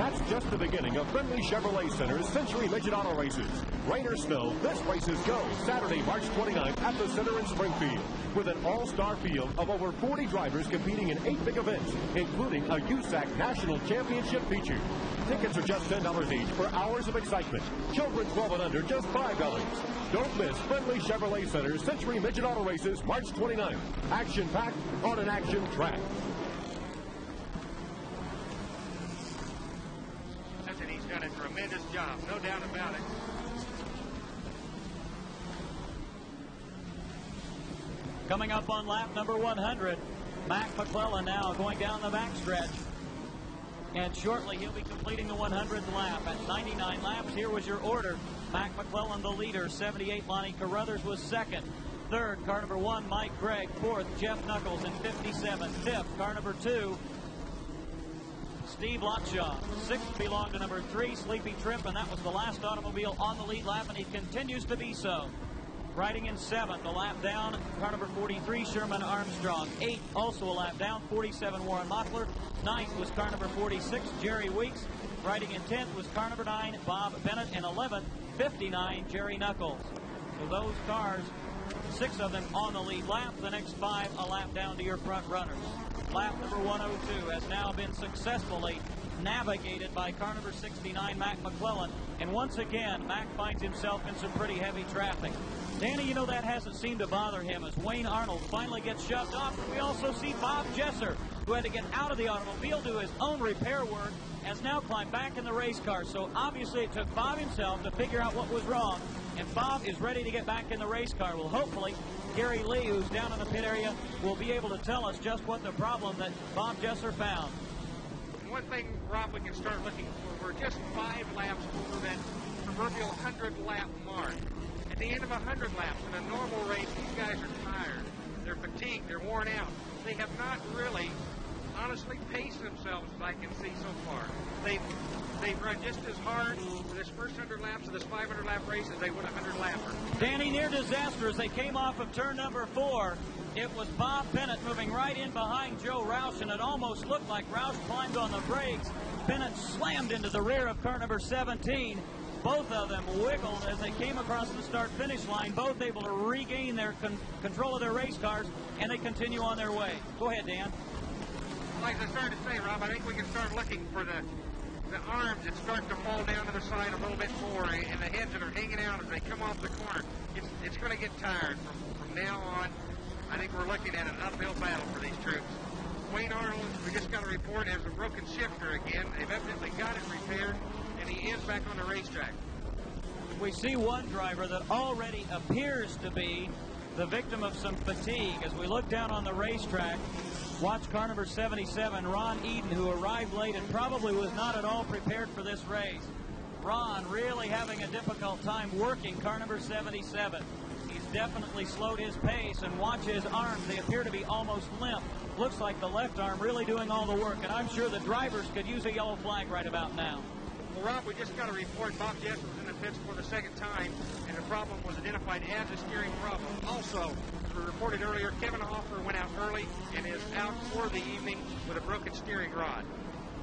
That's just the beginning of Friendly Chevrolet Center's Century Midget Auto Races. Rain or snow, this race is go Saturday, March 29th at the Center in Springfield, with an all-star field of over 40 drivers competing in 8 big events, including a USAC National Championship feature. Tickets are just $10 each for hours of excitement. Children 12 and under, just $5. Don't miss Friendly Chevrolet Center's Century Midget Auto Races, March 29th. Action-packed on an action track. Listen, he's done a tremendous job, no doubt about it. Coming up on lap number 100, Mac McClellan now going down the backstretch. And shortly he'll be completing the 100th lap. At 99 laps, here was your order. Mac McClellan the leader, 78 Lonnie Carruthers was second. Third, car number 1, Mike Gregg. Fourth, Jeff Nuckles in 57. Fifth, car number 2, Steve Lockshaw. Sixth belonged to number 3, Sleepy Tripp, and that was the last automobile on the lead lap, and he continues to be so. Riding in 7th, a lap down, car number 43, Sherman Armstrong. 8th, also a lap down, 47, Warren Mockler. 9th was car number 46, Jerry Weeks. Riding in 10th was car number 9, Bob Bennett, and 11th, 59, Jerry Nuckles. So those cars, 6 of them on the lead lap, the next 5 a lap down to your front runners. Lap number 102 has now been successfully navigated by car number 69, Mac McClellan. And once again, Mac finds himself in some pretty heavy traffic. Danny, you know, that hasn't seemed to bother him as Wayne Arnold finally gets shoved off. We also see Bob Jesser, who had to get out of the automobile, do his own repair work, has now climbed back in the race car. So obviously it took Bob himself to figure out what was wrong. And Bob is ready to get back in the race car. Well, hopefully Gary Lee, who's down in the pit area, will be able to tell us just what the problem that Bob Jesser found. One thing, Rob, we can start looking for, we're just 5 laps over that proverbial 100-lap mark. At the end of 100 laps in a normal race, these guys are tired. They're fatigued. They're worn out. They have not really, honestly, paced themselves as I can see so far. They've run just as hard for this first 100 laps of this 500-lap race as they would a 100-lapper. Danny, near disaster as they came off of turn number 4. It was Bob Bennett moving right in behind Joe Roush, and it almost looked like Roush climbed on the brakes. Bennett slammed into the rear of car number 17. Both of them wiggled as they came across the start-finish line, both able to regain their control of their race cars, and they continue on their way. Go ahead, Dan. Like I started to say, Rob, I think we can start looking for the arms that start to fall down to the side a little bit more, and the heads that are hanging out as they come off the corner. It's going to get tired from now on. I think we're looking at an uphill battle for these troops. Wayne Arnold, we just got a report, has a broken shifter again. They've evidently got it repaired, and he is back on the racetrack. We see one driver that already appears to be the victim of some fatigue. As we look down on the racetrack, watch car number 77, Ron Eden, who arrived late and probably was not at all prepared for this race. Ron really having a difficult time working car number 77. He's definitely slowed his pace, and watch his arms. They appear to be almost limp. Looks like the left arm really doing all the work, and I'm sure the drivers could use a yellow flag right about now. Well, Rob, we just got a report. Bob Jesser was in the pits for the second time, and the problem was identified as a steering problem. Also, as we reported earlier, Kevin Hoffer went out early and is out for the evening with a broken steering rod.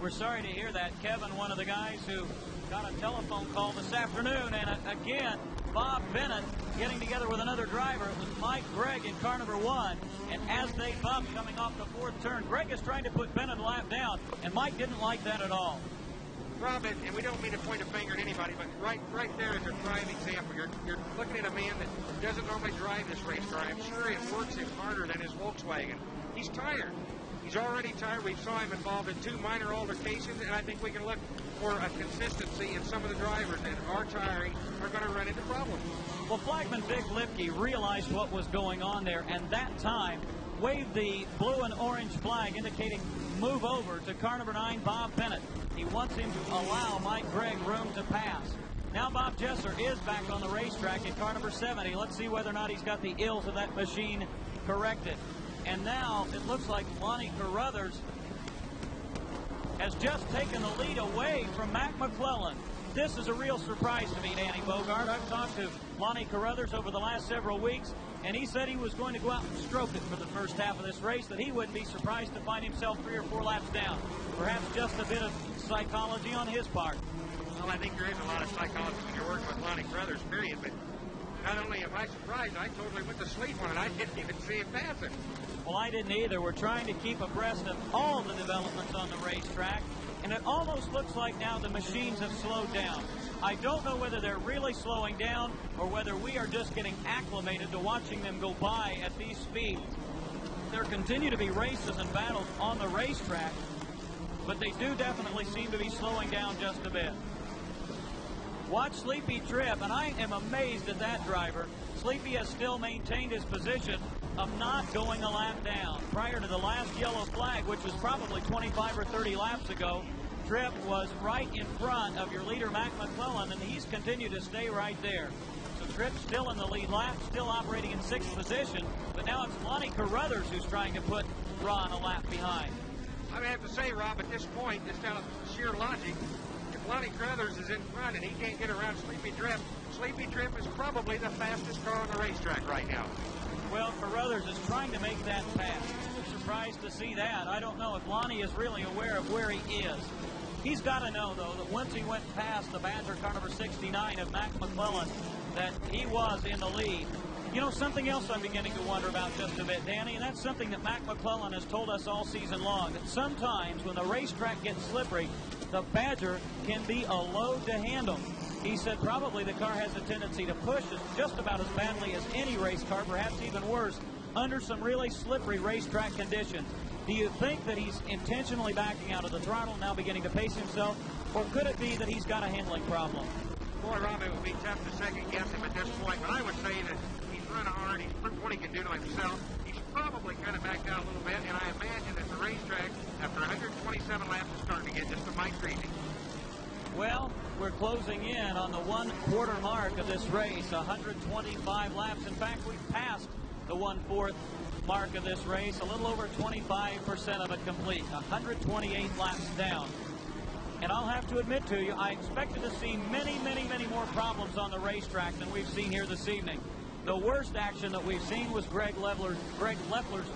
We're sorry to hear that. Kevin, one of the guys who got a telephone call this afternoon, and again, Bob Bennett getting together with another driver. It was Mike Gregg in car number 1, and as they bumped coming off the 4th turn, Gregg is trying to put Bennett a lap down, and Mike didn't like that at all. Robin, and we don't mean to point a finger at anybody, but right there is a prime example. You're looking at a man that doesn't normally drive this race car. I'm sure it works him harder than his Volkswagen. He's tired. He's already tired. We saw him involved in 2 minor altercations, and I think we can look for a consistency in some of the drivers that are tiring, are going to run into problems. Well, flagman Vic Lipke realized what was going on there, and that time waved the blue and orange flag indicating move over to car number 9, Bob Bennett. He wants him to allow Mike Gregg room to pass. Now Bob Jesser is back on the racetrack at car number 70. Let's see whether or not he's got the ills of that machine corrected. And now it looks like Lonnie Carruthers has just taken the lead away from Mac McClellan. This is a real surprise to me, Danny Bogart. I've talked to Lonnie Carruthers over the last several weeks, and he said he was going to go out and stroke it for the first half of this race, that he wouldn't be surprised to find himself 3 or 4 laps down. Perhaps just a bit of psychology on his part. Well, I think there is a lot of psychology when you're working with Lonnie Brothers, period, but not only am I surprised, I totally went to sleep on it. I didn't even see it passing. Well, I didn't either. We're trying to keep abreast of all the developments on the racetrack, and it almost looks like now the machines have slowed down. I don't know whether they're really slowing down or whether we are just getting acclimated to watching them go by at these speeds. There continue to be races and battles on the racetrack, but they do definitely seem to be slowing down just a bit. Watch Sleepy Tripp, and I am amazed at that driver. Sleepy has still maintained his position of not going a lap down. Prior to the last yellow flag, which was probably 25 or 30 laps ago, Tripp was right in front of your leader, Mac McClellan, and he's continued to stay right there. So Tripp still in the lead lap, still operating in sixth position, but now it's Lonnie Carruthers who's trying to put Ron a lap behind. I have to say, Rob, at this point, just out of sheer logic, if Lonnie Carruthers is in front and he can't get around Sleepy Tripp, Sleepy Tripp is probably the fastest car on the racetrack right now. Well, Carruthers is trying to make that pass. Surprised to see that. I don't know if Lonnie is really aware of where he is. He's got to know, though, that once he went past the Badger car number 69 of Mac McClellan, that he was in the lead. You know, something else I'm beginning to wonder about just a bit, Danny, and that's something that Mac McClellan has told us all season long, that sometimes when the racetrack gets slippery, the Badger can be a load to handle. He said probably the car has a tendency to push it just about as badly as any race car, perhaps even worse, under some really slippery racetrack conditions. Do you think that he's intentionally backing out of the throttle, now beginning to pace himself, or could it be that he's got a handling problem? Boy, Rob, it would be tough to second-guess him at this point, but I would say that he's run hard, he's proved what he can do to himself. He's probably kind of backed out a little bit, and I imagine that the racetrack, after 127 laps, is starting to get just a mite greasy. Well, we're closing in on the one-quarter mark of this race, 125 laps. In fact, we've passed the one-fourth mark of this race, a little over 25% of it complete, 128 laps down. And I'll have to admit to you, I expected to see many more problems on the racetrack than we've seen here this evening. The worst action that we've seen was Greg Leffler's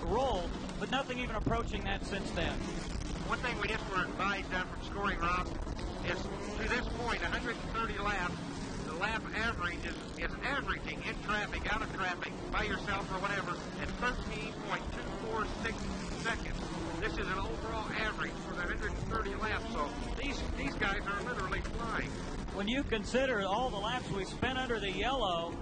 roll, but nothing even approaching that since then. One thing we just were advised from scoring, Rob, is to this point, 130 laps, the lap average is averaging in traffic, out of traffic, by yourself or whatever, at 13.246 seconds. This is an overall average for the 130 laps, so these guys are literally flying. When you consider all the laps we spent under the yellow,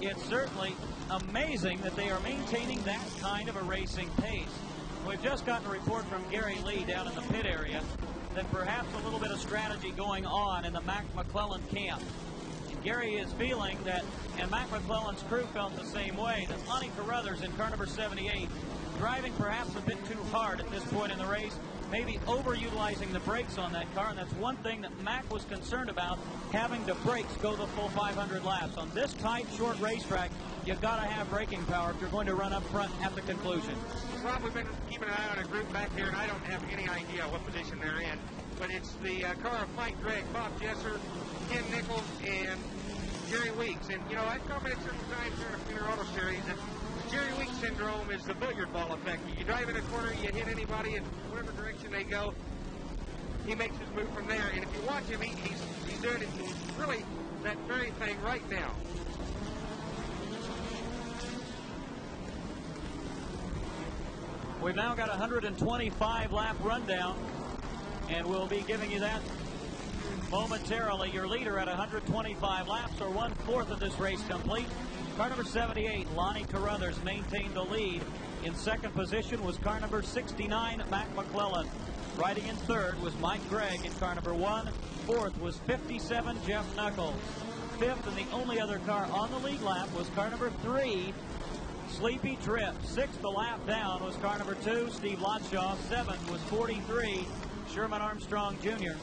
it's certainly amazing that they are maintaining that kind of a racing pace. We've just gotten a report from Gary Lee down in the pit area that perhaps a little bit of strategy going on in the Mac McClellan camp. And Gary is feeling that, and Mac McClellan's crew felt the same way, that Lonnie Carruthers in car number 78, driving perhaps a bit too hard at this point in the race, maybe overutilizing the brakes on that car, and that's one thing that Mac was concerned about, having the brakes go the full 500 laps. On this tight, short racetrack, you've got to have braking power if you're going to run up front at the conclusion. Rob, we've been keeping an eye on a group back here, and I don't have any idea what position they're in, but it's the car of Mike Gregg, Bob Jesser, Ken Nichols, and Jerry Weeks. And, you know, I've commented several times during the Premier Auto Series that the Jerry Weeks syndrome is the billiard ball effect. You drive in a corner, you hit anybody in whatever direction they go, he makes his move from there. And if you watch him, he's doing it, he's really that very thing right now. We've now got a 125-lap rundown, and we'll be giving you that momentarily. Your leader at 125 laps, or one-fourth of this race complete. Car number 78, Lonnie Carruthers, maintained the lead. In second position was car number 69, Mac McClellan. Riding in third was Mike Gregg in car number 1. Fourth was 57, Jeff Nuckles. Fifth, and the only other car on the lead lap, was car number 3, Sleepy Tripp. Sixth, the lap down, was car number 2, Steve Lotshaw. Seventh was 43, Sherman Armstrong Jr.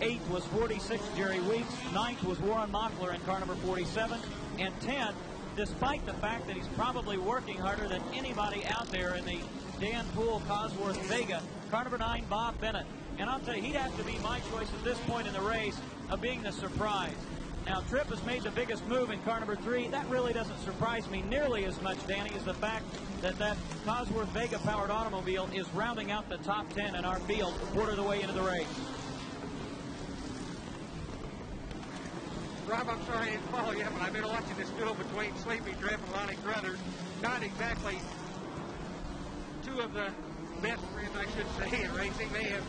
Eighth was 46, Jerry Weeks. Ninth was Warren Mockler in car number 47. And 10th, despite the fact that he's probably working harder than anybody out there in the Dan Poole Cosworth Vega, car number 9, Bob Bennett. And I'll tell you, he'd have to be my choice at this point in the race of being the surprise. Now, Tripp has made the biggest move in car number 3. That really doesn't surprise me nearly as much, Danny, as the fact that that Cosworth Vega-powered automobile is rounding out the top 10 in our field a quarter of the way into the race. Rob, I'm sorry I didn't follow you, but I've been watching this duel between Sleepy Tripp and Lonnie Crothers. Not exactly two of the best friends, I should say, in racing. They have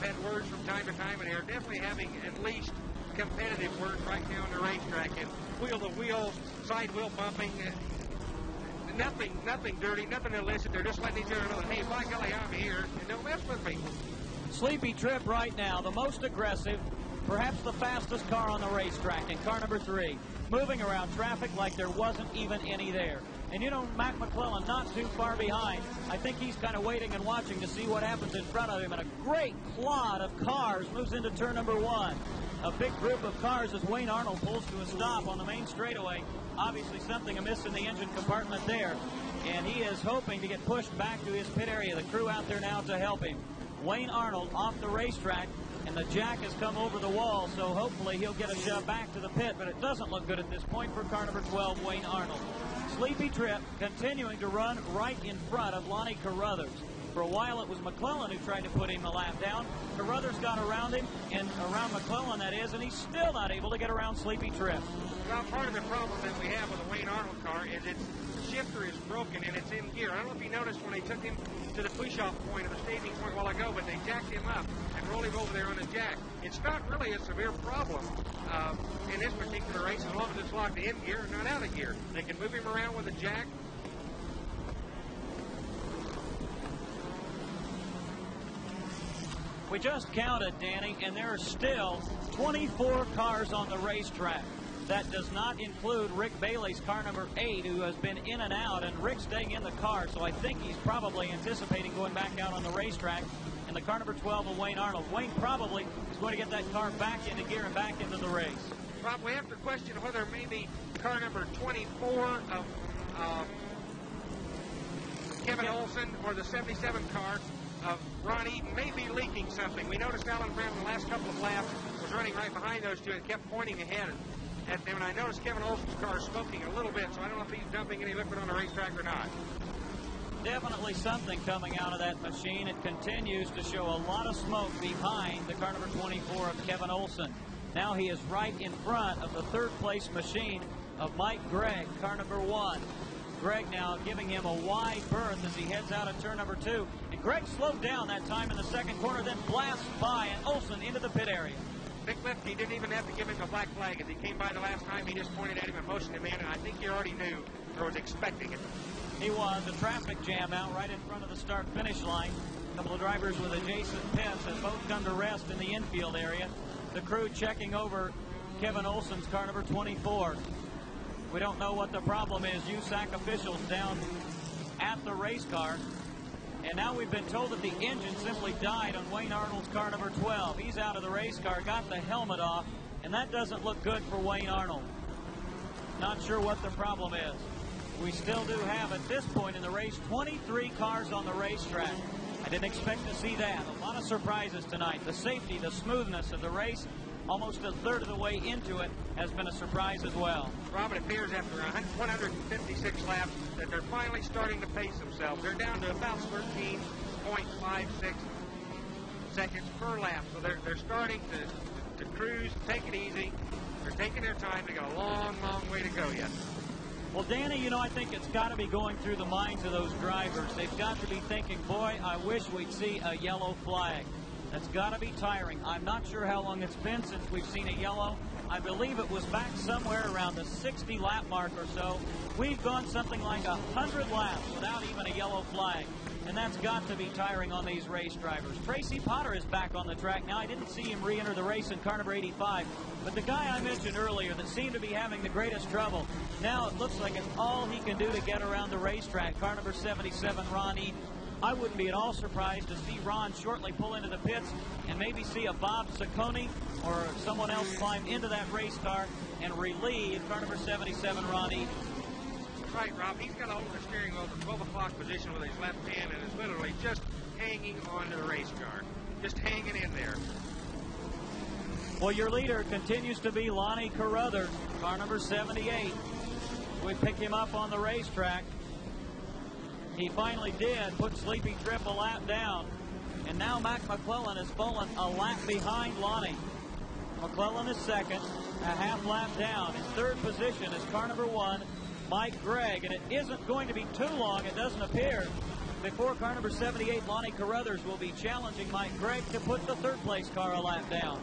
had words from time to time, and they are definitely having at least competitive words right now on the racetrack. And wheel-to-wheel, side-wheel bumping, nothing dirty, nothing illicit. They're just letting each other know, hey, by golly, I'm here, and don't mess with me. Sleepy Tripp right now, the most aggressive, perhaps the fastest car on the racetrack in car number 3, moving around traffic like there wasn't even any there. And you know, Mac McClellan not too far behind. I think he's kind of waiting and watching to see what happens in front of him. And a great clod of cars moves into turn number 1. A big group of cars as Wayne Arnold pulls to a stop on the main straightaway. Obviously something amiss in the engine compartment there. And he is hoping to get pushed back to his pit area. The crew out there now to help him. Wayne Arnold off the racetrack, and the jack has come over the wall, so hopefully he'll get a shove back to the pit, but it doesn't look good at this point for car number 12, Wayne Arnold. Sleepy Tripp continuing to run right in front of Lonnie Carruthers. For a while, it was McClellan who tried to put him a lap down. Carruthers got around him, and around McClellan, that is, and he's still not able to get around Sleepy Tripp. Well, part of the problem that we have with the Wayne Arnold car is its shifter is broken and it's in gear. I don't know if you noticed when they took him to the push-off point of the staging point a while ago, but they jacked him up and rolled him over there on the jack. It's not really a severe problem in this particular race, as long as it's locked in gear and not out of gear. They can move him around with a jack. We just counted, Danny, and there are still 24 cars on the racetrack. That does not include Rick Bailey's car number 8, who has been in and out, and Rick's staying in the car, so I think he's probably anticipating going back out on the racetrack. And the car number 12 of Wayne Arnold. Wayne probably is going to get that car back into gear and back into the race. Rob, we have to question whether maybe car number 24 of Kevin Olsen or the 77 car of Ron Eden may be leaking something. We noticed Alan Brown in the last couple of laps was running right behind those two and kept pointing ahead at them, and I noticed Kevin Olsen's car smoking a little bit, so I don't know if he's dumping any liquid on the racetrack or not. Definitely something coming out of that machine. It continues to show a lot of smoke behind the car number 24 of Kevin Olsen. Now he is right in front of the third-place machine of Mike Gregg, car number 1. Gregg now giving him a wide berth as he heads out of turn number 2. And Gregg slowed down that time in the second corner, then blasts by and Olsen into the pit area. Big lift, he didn't even have to give him the black flag. As he came by the last time, he just pointed at him and motioned him in, and I think he already knew or was expecting it. He was. A traffic jam out right in front of the start-finish line. A couple of drivers with adjacent pits have both come to rest in the infield area. The crew checking over Kevin Olsen's car number 24. We don't know what the problem is. USAC officials down at the race car. And now we've been told that the engine simply died on Wayne Arnold's car number 12. He's out of the race car, got the helmet off, and that doesn't look good for Wayne Arnold. Not sure what the problem is. We still do have, at this point in the race, 23 cars on the racetrack. I didn't expect to see that. A lot of surprises tonight. The safety, the smoothness of the race, almost a third of the way into it, has been a surprise as well. Rob, it appears after 156 laps that they're finally starting to pace themselves. They're down to about 13.56 seconds per lap. So they're starting to cruise, take it easy. They're taking their time. They got a long, long way to go yet. Well, Danny, you know, I think it's got to be going through the minds of those drivers. They've got to be thinking, boy, I wish we'd see a yellow flag. That's got to be tiring. I'm not sure how long it's been since we've seen a yellow. I believe it was back somewhere around the 60-lap mark or so. We've gone something like 100 laps without even a yellow flag, and that's got to be tiring on these race drivers. Tracy Potter is back on the track now. I didn't see him re-enter the race in car number 85, but the guy I mentioned earlier that seemed to be having the greatest trouble, now it looks like it's all he can do to get around the racetrack, car number 77, Ron Eden. I wouldn't be at all surprised to see Ron shortly pull into the pits and maybe see a Bob Ciccone or someone else climb into that race car and relieve car number 77, Ron Eden. That's right, Rob. He's got to hold the steering wheel in the 12 o'clock position with his left hand and is literally just hanging on to the race car. Just hanging in there. Well, your leader continues to be Lonnie Carruthers, car number 78. We pick him up on the racetrack. He finally did put Sleepy Tripp a lap down. And now Mac McClellan has fallen a lap behind Lonnie. McClellan is second, a half lap down. In third position is car number one, Mike Gregg, and it isn't going to be too long, it doesn't appear, before car number 78, Lonnie Carruthers, will be challenging Mike Gregg to put the third place car a lap down.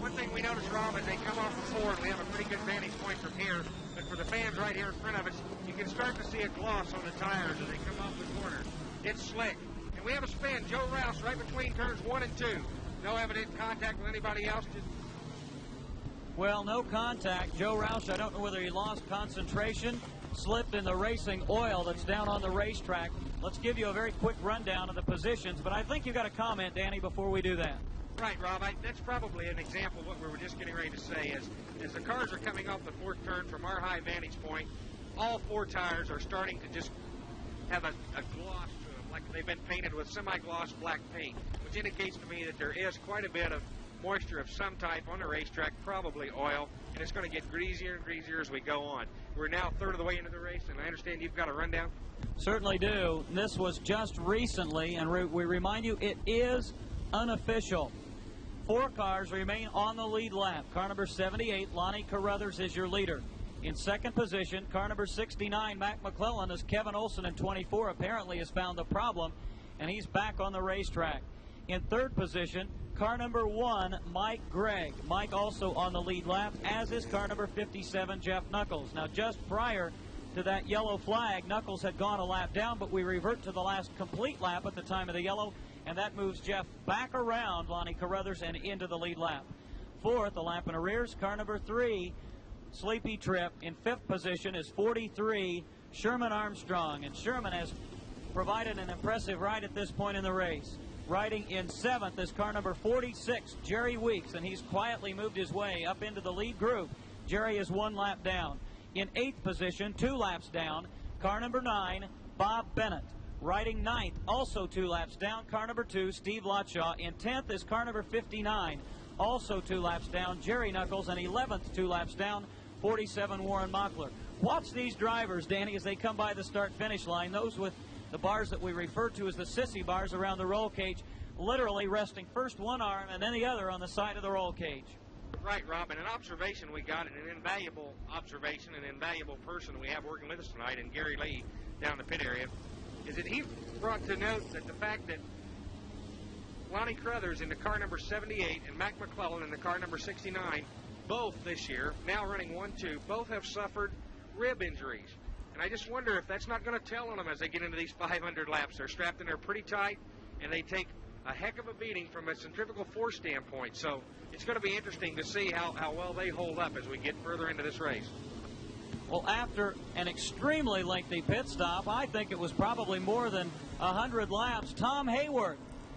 One thing we noticed, Rob, is they come off the Ford. We have a pretty good vantage point from here, but for the fans right here in front of us, you can start to see a gloss on the tires as they come off the corner. It's slick. And we have a spin, Joe Roush, right between turns 1 and 2. No evident contact with anybody else. Well, no contact. Joe Roush, I don't know whether he lost concentration, slipped in the racing oil that's down on the racetrack. Let's give you a very quick rundown of the positions, but I think you've got a comment, Danny, before we do that. Right, Rob, that's probably an example of what we were just getting ready to say is, as the cars are coming off the fourth turn from our high vantage point, all four tires are starting to just have a gloss to them, like they've been painted with semi-gloss black paint, which indicates to me that there is quite a bit of moisture of some type on the racetrack, probably oil, and it's going to get greasier and greasier as we go on. We're now third of the way into the race, and I understand you've got a rundown? Certainly do. This was just recently, and we remind you, it is unofficial. Four cars remain on the lead lap. Car number 78, Lonnie Carruthers, is your leader. In second position, car number 69, Mac McClellan, as Kevin Olsen in 24 apparently has found the problem, and he's back on the racetrack. In third position, car number 1, Mike Gregg. Mike also on the lead lap, as is car number 57, Jeff Nuckles. Now, just prior to that yellow flag, Nuckles had gone a lap down, but we revert to the last complete lap at the time of the yellow, and that moves Jeff back around Lonnie Carruthers and into the lead lap. Fourth, a lap in arrears, car number 3, Sleepy Tripp. In fifth position is 43, Sherman Armstrong. And Sherman has provided an impressive ride at this point in the race. Riding in seventh is car number 46, Jerry Weeks, and he's quietly moved his way up into the lead group. Jerry is one lap down. In eighth position, two laps down, car number 9, Bob Bennett. Riding ninth, also two laps down, car number 2, Steve Lotshaw. In 10th is car number 59, also two laps down, Jerry Nuckles. And 11th, two laps down, 47, Warren Mockler. Watch these drivers, Danny, as they come by the start-finish line. Those with the bars that we refer to as the sissy bars around the roll cage, literally resting first one arm and then the other on the side of the roll cage. Right, Rob, and an observation we got, an invaluable observation, an invaluable person we have working with us tonight, and Gary Lee down the pit area, is that he brought to note that the fact that Lonnie Carruthers in the car number 78 and Mac McClellan in the car number 69, both this year, now running 1-2, both have suffered rib injuries. And I just wonder if that's not going to tell on them as they get into these 500 laps. They're strapped in there pretty tight, and they take a heck of a beating from a centrifugal force standpoint. So it's going to be interesting to see how well they hold up as we get further into this race. Well, after an extremely lengthy pit stop, I think it was probably more than 100 laps, Tom Hayworth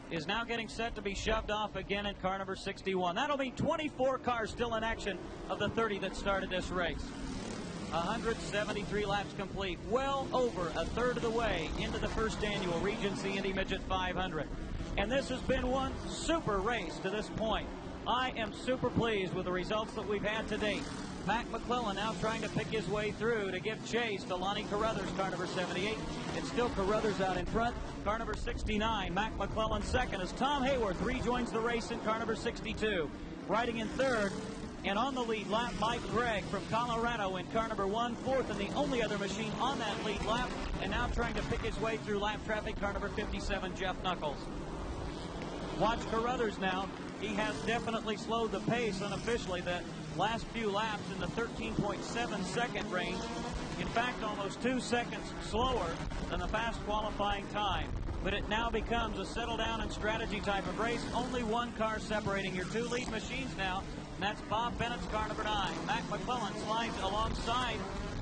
is now getting set to be shoved off again in car number 61. That'll be 24 cars still in action of the 30 that started this race. 173 laps complete, well over a third of the way into the first annual Regency Indy Midget 500. And this has been one super race to this point. I am super pleased with the results that we've had to date. Mac McClellan now trying to pick his way through to give chase to Lonnie Carruthers, car number 78. It's still Carruthers out in front. Car number 69, Mac McClellan second, as Tom Hayworth rejoins the race in car number 62. Riding in third and on the lead lap, Mike Gregg from Colorado in car number 1, fourth, and the only other machine on that lead lap, and now trying to pick his way through lap traffic, car number 57, Jeff Nuckles. Watch Carruthers now. He has definitely slowed the pace unofficially the last few laps in the 13.7 second range. In fact, almost 2 seconds slower than the fast qualifying time. But it now becomes a settle down and strategy type of race. Only one car separating your two lead machines now, and that's Bob Bennett's car number 9. Mac McClellan slides alongside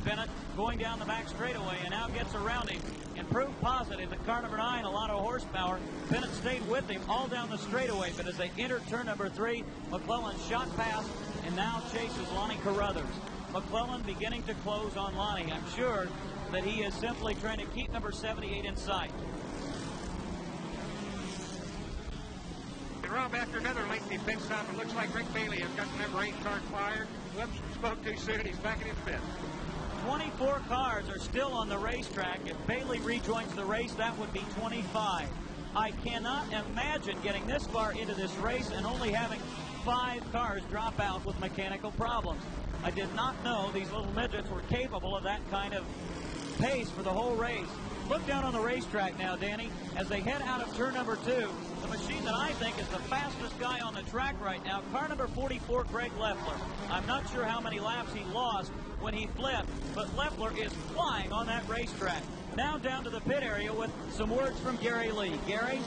Bennett going down the back straightaway and now gets around him. And proved positive that car number 9, a lot of horsepower. Bennett stayed with him all down the straightaway, but as they entered turn number 3, McClellan shot past and now chases Lonnie Carruthers. McClellan beginning to close on Lonnie. I'm sure that he is simply trying to keep number 78 in sight. And Rob, after another lengthy pit stop, it looks like Rick Bailey has got the number 8 car fired. Whoops, spoke too soon, he's back in his pit. 24 cars are still on the racetrack. If Bailey rejoins the race, that would be 25. I cannot imagine getting this far into this race and only having 5 cars drop out with mechanical problems. I did not know these little midgets were capable of that kind of pace for the whole race. Look down on the racetrack now, Danny, as they head out of turn number 2. The machine that I think is the fastest guy on the track right now, car number 44, Greg Leffler. I'm not sure how many laps he lost when he flipped, but Leffler is flying on that racetrack. Now down to the pit area with some words from Gary Lee. Gary?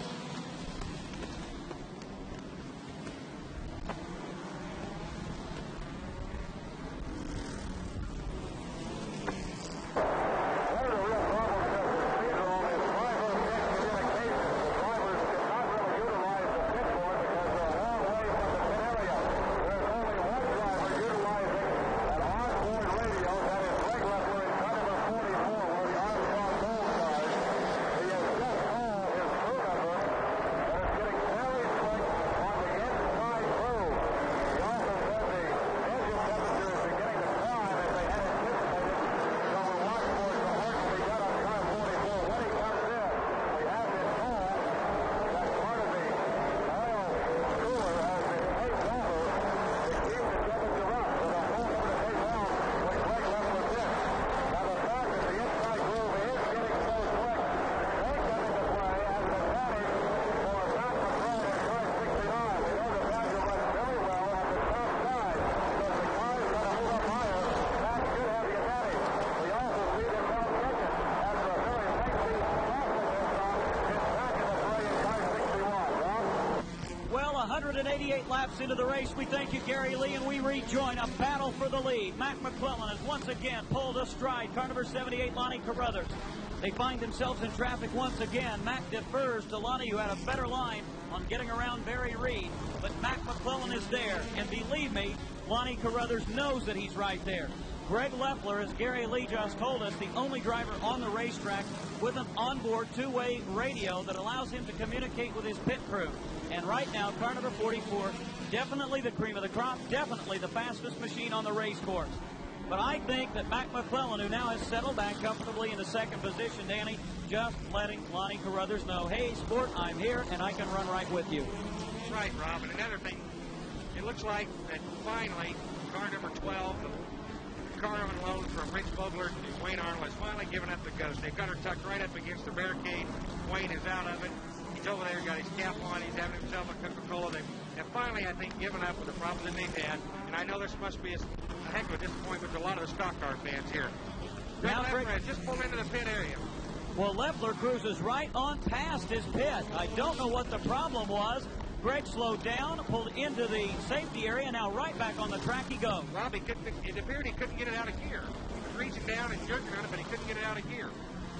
Into the race. We thank you, Gary Lee, and we rejoin a battle for the lead. Mac McClellan has once again pulled astride car number 78, Lonnie Carruthers. They find themselves in traffic once again. Mac defers to Lonnie, who had a better line on getting around Barry Reed. But Mac McClellan is there, and believe me, Lonnie Carruthers knows that he's right there. Greg Leffler, as Gary Lee just told us, the only driver on the racetrack with an onboard two-way radio that allows him to communicate with his pit crew. And right now, car number 44, definitely the cream of the crop, definitely the fastest machine on the race course. But I think that Mac McClellan, who now has settled back comfortably into second position, Danny, just letting Lonnie Carruthers know, hey, sport, I'm here, and I can run right with you. That's right, Rob. And another thing, it looks like that finally, car number 12, the car on loan from Rich Bogler to Wayne Arnold, has finally given up the ghost. They've got her tucked right up against the barricade. Wayne is out of it. He's over there, got his cap on, he's having himself a Coca-Cola. They've finally, I think, given up with the problem that they've had. And I know this must be a heck of a disappointment to a lot of the stock car fans here. Greg Leffler has just pulled into the pit area. Well, Leffler cruises right on past his pit. I don't know what the problem was. Greg slowed down, pulled into the safety area, now right back on the track he goes. Robbie, it appeared he couldn't get it out of gear. He was reaching down and jerking on it, but he couldn't get it out of gear.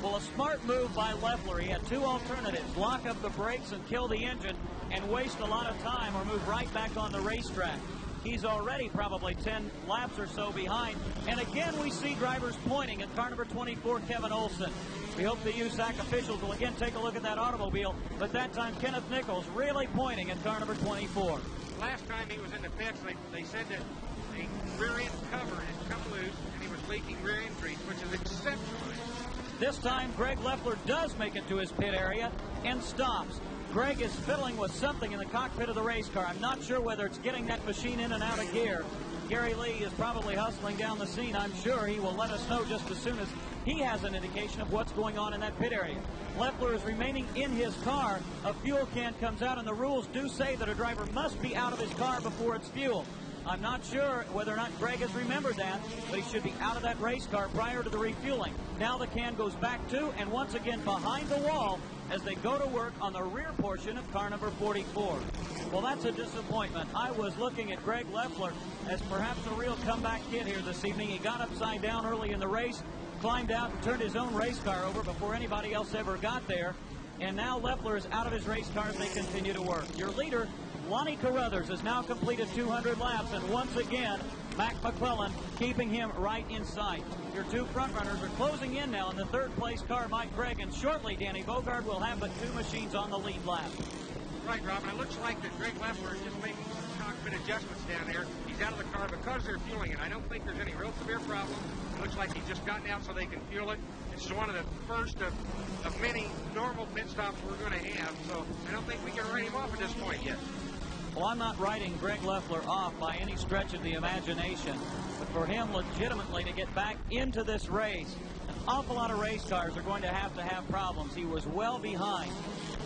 Well, a smart move by Leffler. He had two alternatives, lock up the brakes and kill the engine and waste a lot of time or move right back on the racetrack. He's already probably 10 laps or so behind. And again, we see drivers pointing at car number 24, Kevin Olson. We hope the USAC officials will again take a look at that automobile, but that time Kenneth Nichols really pointing at car number 24. Last time he was in the pits, they said that the rear end cover had come loose and he was leaking rear end grease, which is exceptional. This time, Greg Leffler does make it to his pit area and stops. Greg is fiddling with something in the cockpit of the race car. I'm not sure whether it's getting that machine in and out of gear. Gary Lee is probably hustling down the scene. I'm sure he will let us know just as soon as he has an indication of what's going on in that pit area. Leffler is remaining in his car. A fuel can comes out, and the rules do say that a driver must be out of his car before it's fueled. I'm not sure whether or not Greg has remembered that, but he should be out of that race car prior to the refueling. Now the can goes back to and once again behind the wall as they go to work on the rear portion of car number 44. Well, that's a disappointment. I was looking at Greg Leffler as perhaps a real comeback kid here this evening. He got upside down early in the race, climbed out and turned his own race car over before anybody else ever got there. And now Leffler is out of his race car as they continue to work. Your leader, Lonnie Carruthers, has now completed 200 laps, and once again, Mac McClellan keeping him right in sight. Your two frontrunners are closing in now in the third-place car, Mike Gregg, and shortly, Danny Bogard will have but two machines on the lead lap. Right, Robin, it looks like that Greg Leffler is just making some cockpit adjustments down there. He's out of the car because they're fueling it. I don't think there's any real severe problem. It looks like he's just gotten out so they can fuel it. It's one of the first of many normal pit stops we're going to have, so I don't think we can write him off at this point yet. Well, I'm not writing Greg Leffler off by any stretch of the imagination, but for him legitimately to get back into this race, an awful lot of race cars are going to have problems. He was well behind.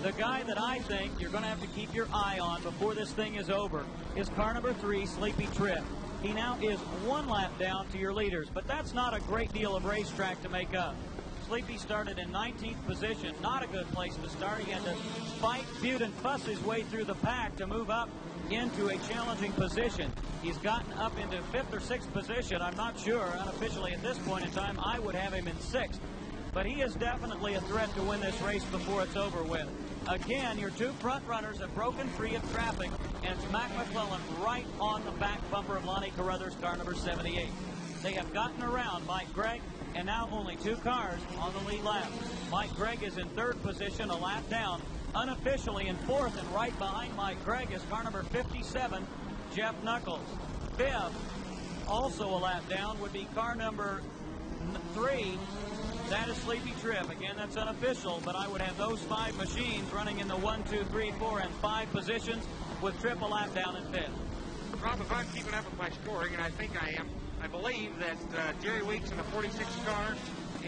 The guy that I think you're going to have to keep your eye on before this thing is over is car number 3, Sleepy Tripp. He now is one lap down to your leaders, but that's not a great deal of racetrack to make up. Sleepy started in 19th position, not a good place to start. He had to fight, feud, and fuss his way through the pack to move up into a challenging position. He's gotten up into 5th or 6th position, I'm not sure. Unofficially at this point in time, I would have him in 6th. But he is definitely a threat to win this race before it's over with. Again, your two front runners have broken free of traffic, and it's Mac McClellan right on the back bumper of Lonnie Carruthers' car number 78. They have gotten around Mike Gregg, and now only two cars on the lead lap. Mike Gregg is in 3rd position, a lap down. Unofficially in 4th, and right behind Mike Gregg is car number 57, Jeff Nuckles. 5th, also a lap down, would be car number 3, that is Sleepy Tripp. Again, that's unofficial, but I would have those 5 machines running in the 1, 2, 3, 4, and 5 positions with Tripp a lap down in 5th. Rob, if I'm keeping up with my scoring, and I think I am, I believe that Jerry Weeks in the 46 car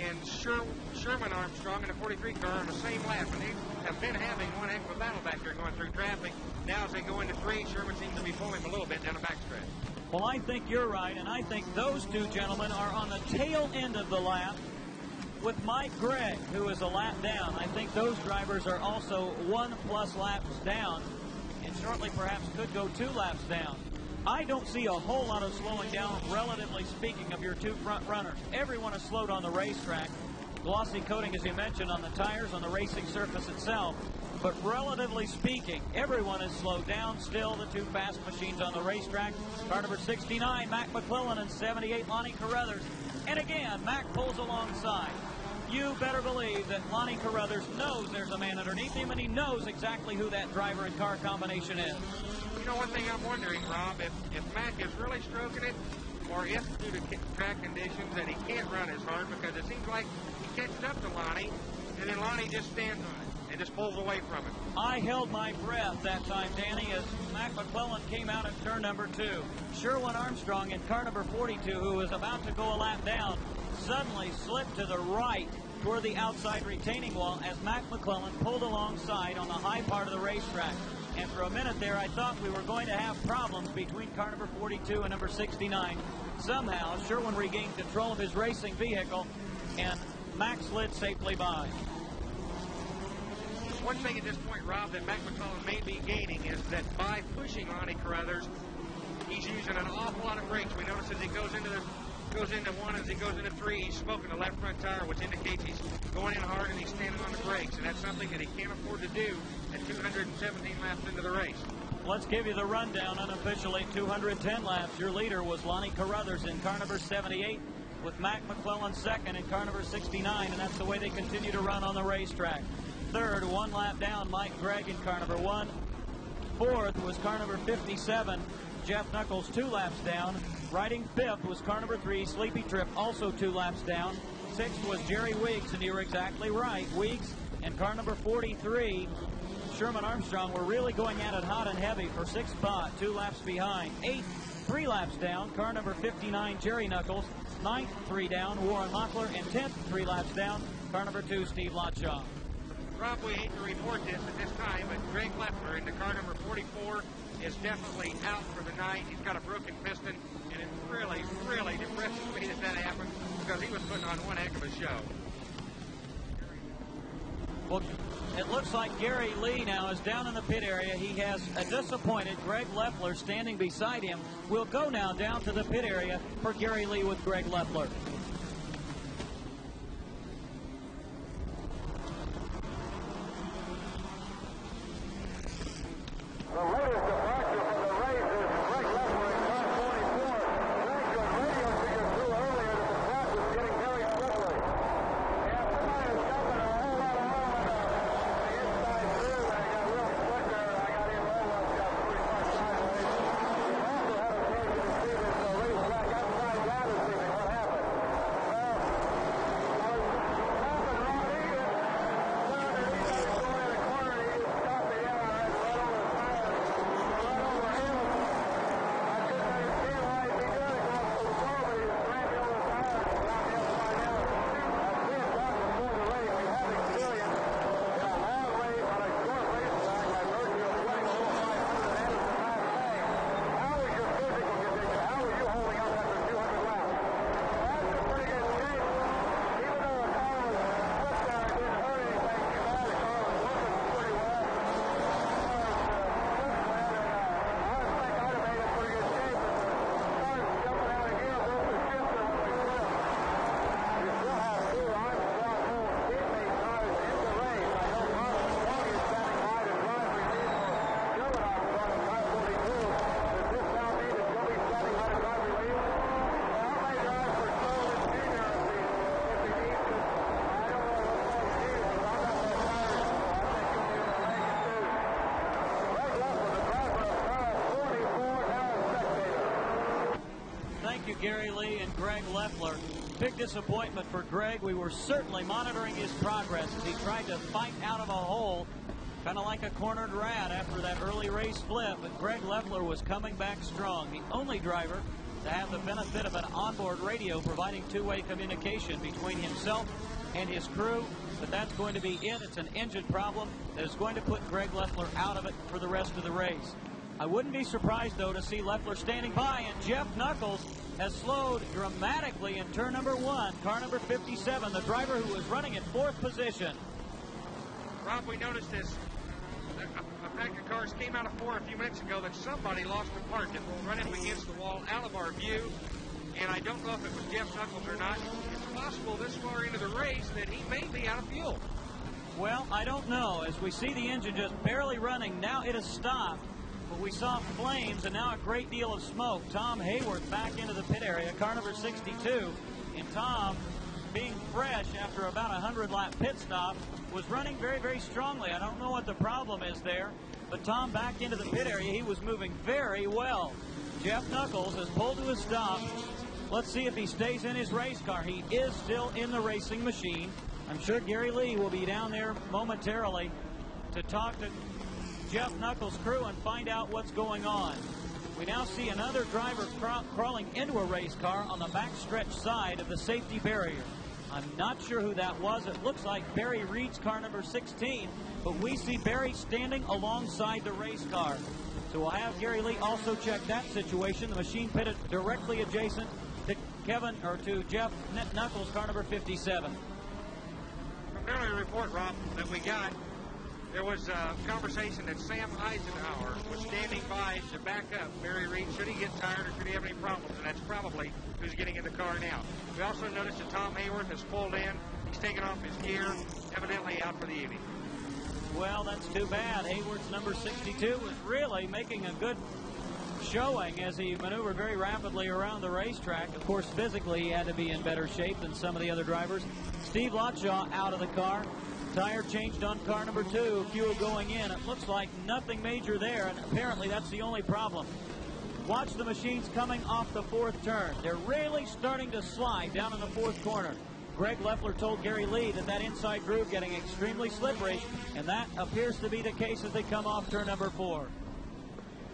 and Sherman Armstrong in the 43 car on the same lap, and they have been having one heck of a battle back there going through traffic. Now as they go into 3, Sherman seems to be pulling a little bit down the backstretch. Well, I think you're right, and I think those two gentlemen are on the tail end of the lap with Mike Gregg, who is a lap down. I think those drivers are also 1+ laps down, and shortly perhaps could go 2 laps down. I don't see a whole lot of slowing down, relatively speaking, of your two front runners. Everyone is slowed on the racetrack. Glossy coating, as you mentioned, on the tires, on the racing surface itself. But relatively speaking, everyone is slowed down. Still, the two fast machines on the racetrack. Car number 69, Mac McClellan, and 78, Lonnie Carruthers. And again, Mac pulls alongside. You better believe that Lonnie Carruthers knows there's a man underneath him, and he knows exactly who that driver and car combination is. You know, one thing I'm wondering, Rob, if Mac is really stroking it, or if due to track conditions that he can't run as hard, because it seems like he catches up to Lonnie, and then Lonnie just stands on it and just pulls away from it. I held my breath that time, Danny, as Mac McClellan came out at turn number 2. Sherwin Armstrong in car number 42, who was about to go a lap down, suddenly slipped to the right toward the outside retaining wall as Mac McClellan pulled alongside on the high part of the racetrack. And for a minute there, I thought we were going to have problems between car number 42 and number 69. Somehow, Sherwin regained control of his racing vehicle, and Mac slid safely by. One thing at this point, Rob, that Mac McClellan may be gaining is that by pushing Lonnie Carruthers, he's using an awful lot of brakes. We notice as he goes into 1, as he goes into 3, he's smoking the left front tire, which indicates he's going in hard and he's standing on the brakes, and that's something that he can't afford to do at 217 laps into the race. Let's give you the rundown unofficially. 210 laps, your leader was Lonnie Carruthers in car number 78, with Mac McClellan 2nd in car number 69, and that's the way they continue to run on the racetrack. 3rd, 1 lap down, Mike Gregg in car number 1. 4th was car number 57, Jeff Nuckles, 2 laps down. Riding 5th was car number 3, Sleepy Tripp, also 2 laps down. 6th was Jerry Weeks, and you were exactly right. Weeks and car number 43, Sherman Armstrong, were really going at it hot and heavy for 6th spot, 2 laps behind. 8th, 3 laps down, car number 59, Jerry Nuckles. 9th, 3 down, Warren Mockler. And 10th, 3 laps down, car number 2, Steve Lotshaw. Rob, we hate to report this at this time, but Greg Leffler in the car number 44 is definitely out for the night. He's got a broken piston, and it really, really depresses me that that happened, because he was putting on one heck of a show. Well, it looks like Gary Lee now is down in the pit area. He has a disappointed Greg Leffler standing beside him. We'll go now down to the pit area for Gary Lee with Greg Leffler. Thank you, Gary Lee and Greg Leffler. Big disappointment for Greg. We were certainly monitoring his progress as he tried to fight out of a hole, kind of like a cornered rat after that early race flip, but Greg Leffler was coming back strong. The only driver to have the benefit of an onboard radio providing two-way communication between himself and his crew, but that's going to be it. It's an engine problem that is going to put Greg Leffler out of it for the rest of the race. I wouldn't be surprised, though, to see Leffler standing by, and Jeff Nuckles has slowed dramatically in turn number one, car number 57, the driver who was running in fourth position. Rob, we noticed this. A pack of cars came out of four a few minutes ago that somebody lost a part that was running against the wall out of our view, and I don't know if it was Jeff Nuckles or not. It's possible this far into the race that he may be out of fuel. Well, I don't know. As we see the engine just barely running, now it has stopped. But we saw flames and now a great deal of smoke. Tom Hayworth back into the pit area, car number 62. And Tom, being fresh after about a 100-lap pit stop, was running very, very strongly. I don't know what the problem is there, but Tom back into the pit area. He was moving very well. Jeff Nuckles has pulled to a stop. Let's see if he stays in his race car. He is still in the racing machine. I'm sure Gary Lee will be down there momentarily to talk to Jeff Nuckles' crew and find out what's going on. We now see another driver crawling into a race car on the backstretch side of the safety barrier. I'm not sure who that was. It looks like Barry Reed's car number 16, but we see Barry standing alongside the race car. So we'll have Gary Lee also check that situation. The machine pitted directly adjacent to Jeff Nuckles, car number 57. From the early report, Rob, that we got, there was a conversation that Sam Eisenhower was standing by to back up Barry Reed. Should he get tired or should he have any problems? And that's probably who's getting in the car now. We also noticed that Tom Hayworth has pulled in. He's taken off his gear, evidently out for the evening. Well, that's too bad. Hayworth's number 62 was really making a good showing as he maneuvered very rapidly around the racetrack. Of course, physically he had to be in better shape than some of the other drivers. Steve Lotshaw out of the car. Tire changed on car number 2, fuel going in. It looks like nothing major there, and apparently that's the only problem. Watch the machines coming off the fourth turn. They're really starting to slide down in the fourth corner. Greg Leffler told Gary Lee that that inside groove getting extremely slippery, and that appears to be the case as they come off turn number 4.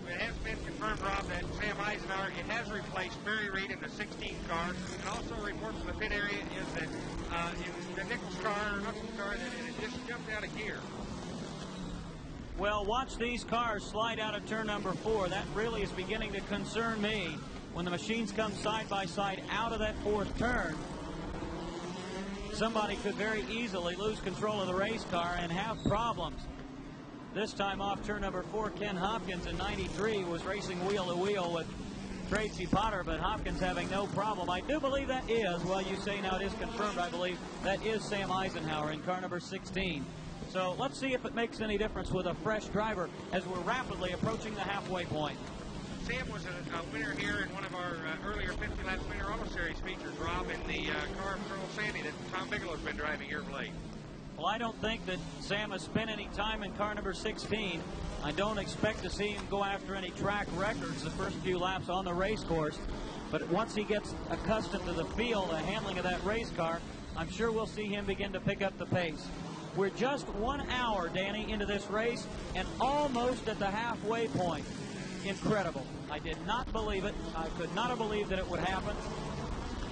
It has been confirmed, Rob, that Sam Eisenhower has replaced Barry Reed in the 16 car. And also a report from the pit area is that the Nuckles car, that it had just jumped out of gear. Well, watch these cars slide out of turn number 4. That really is beginning to concern me when the machines come side by side out of that fourth turn. Somebody could very easily lose control of the race car and have problems. This time off turn number 4, Ken Hopkins in 93 was racing wheel to wheel with Tracy Potter, but Hopkins having no problem. I do believe that is, well, you say now it is confirmed, I believe that is Sam Eisenhower in car number 16. So let's see if it makes any difference with a fresh driver as we're rapidly approaching the halfway point. Sam was a winner here in one of our earlier 50-lap Winter Auto Series features, Rob, in the car of Colonel Sandy that Tom Bigelow's been driving here of late. Well, I don't think that Sam has spent any time in car number 16. I don't expect to see him go after any track records the first few laps on the race course. But once he gets accustomed to the feel, the handling of that race car, I'm sure we'll see him begin to pick up the pace. We're just 1 hour, Danny, into this race and almost at the halfway point. Incredible. I did not believe it. I could not have believed that it would happen.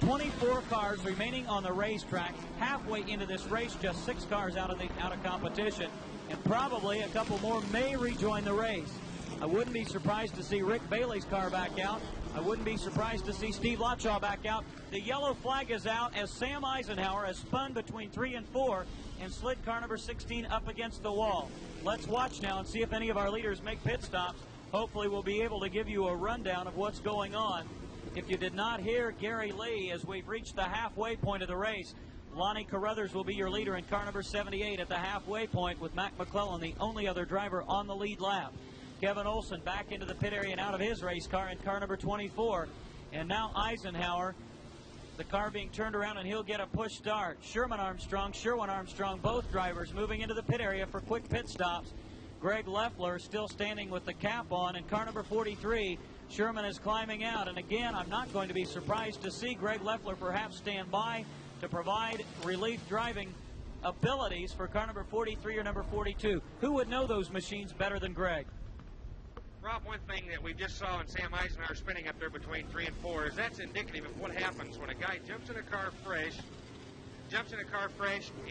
24 cars remaining on the racetrack. Halfway into this race, just 6 cars out of competition, and probably a couple more may rejoin the race. I wouldn't be surprised to see Rick Bailey's car back out. I wouldn't be surprised to see Steve Lotshaw back out. The yellow flag is out as Sam Eisenhower has spun between 3 and 4 and slid car number 16 up against the wall. Let's watch now and see if any of our leaders make pit stops. Hopefully we'll be able to give you a rundown of what's going on. If you did not hear Gary Lee, as we've reached the halfway point of the race, Lonnie Carruthers will be your leader in car number 78 at the halfway point with Mac McClellan, the only other driver on the lead lap. Kevin Olson back into the pit area and out of his race car in car number 24. And now Eisenhower, the car being turned around, and he'll get a push start. Sherwin Armstrong, both drivers moving into the pit area for quick pit stops. Greg Leffler still standing with the cap on in car number 43. Sherman is climbing out, and again, I'm not going to be surprised to see Greg Leffler perhaps stand by to provide relief driving abilities for car number 43 or number 42. Who would know those machines better than Greg? Rob, one thing that we just saw in Sam Eisenhower spinning up there between 3 and 4 is that's indicative of what happens when a guy jumps in a car fresh,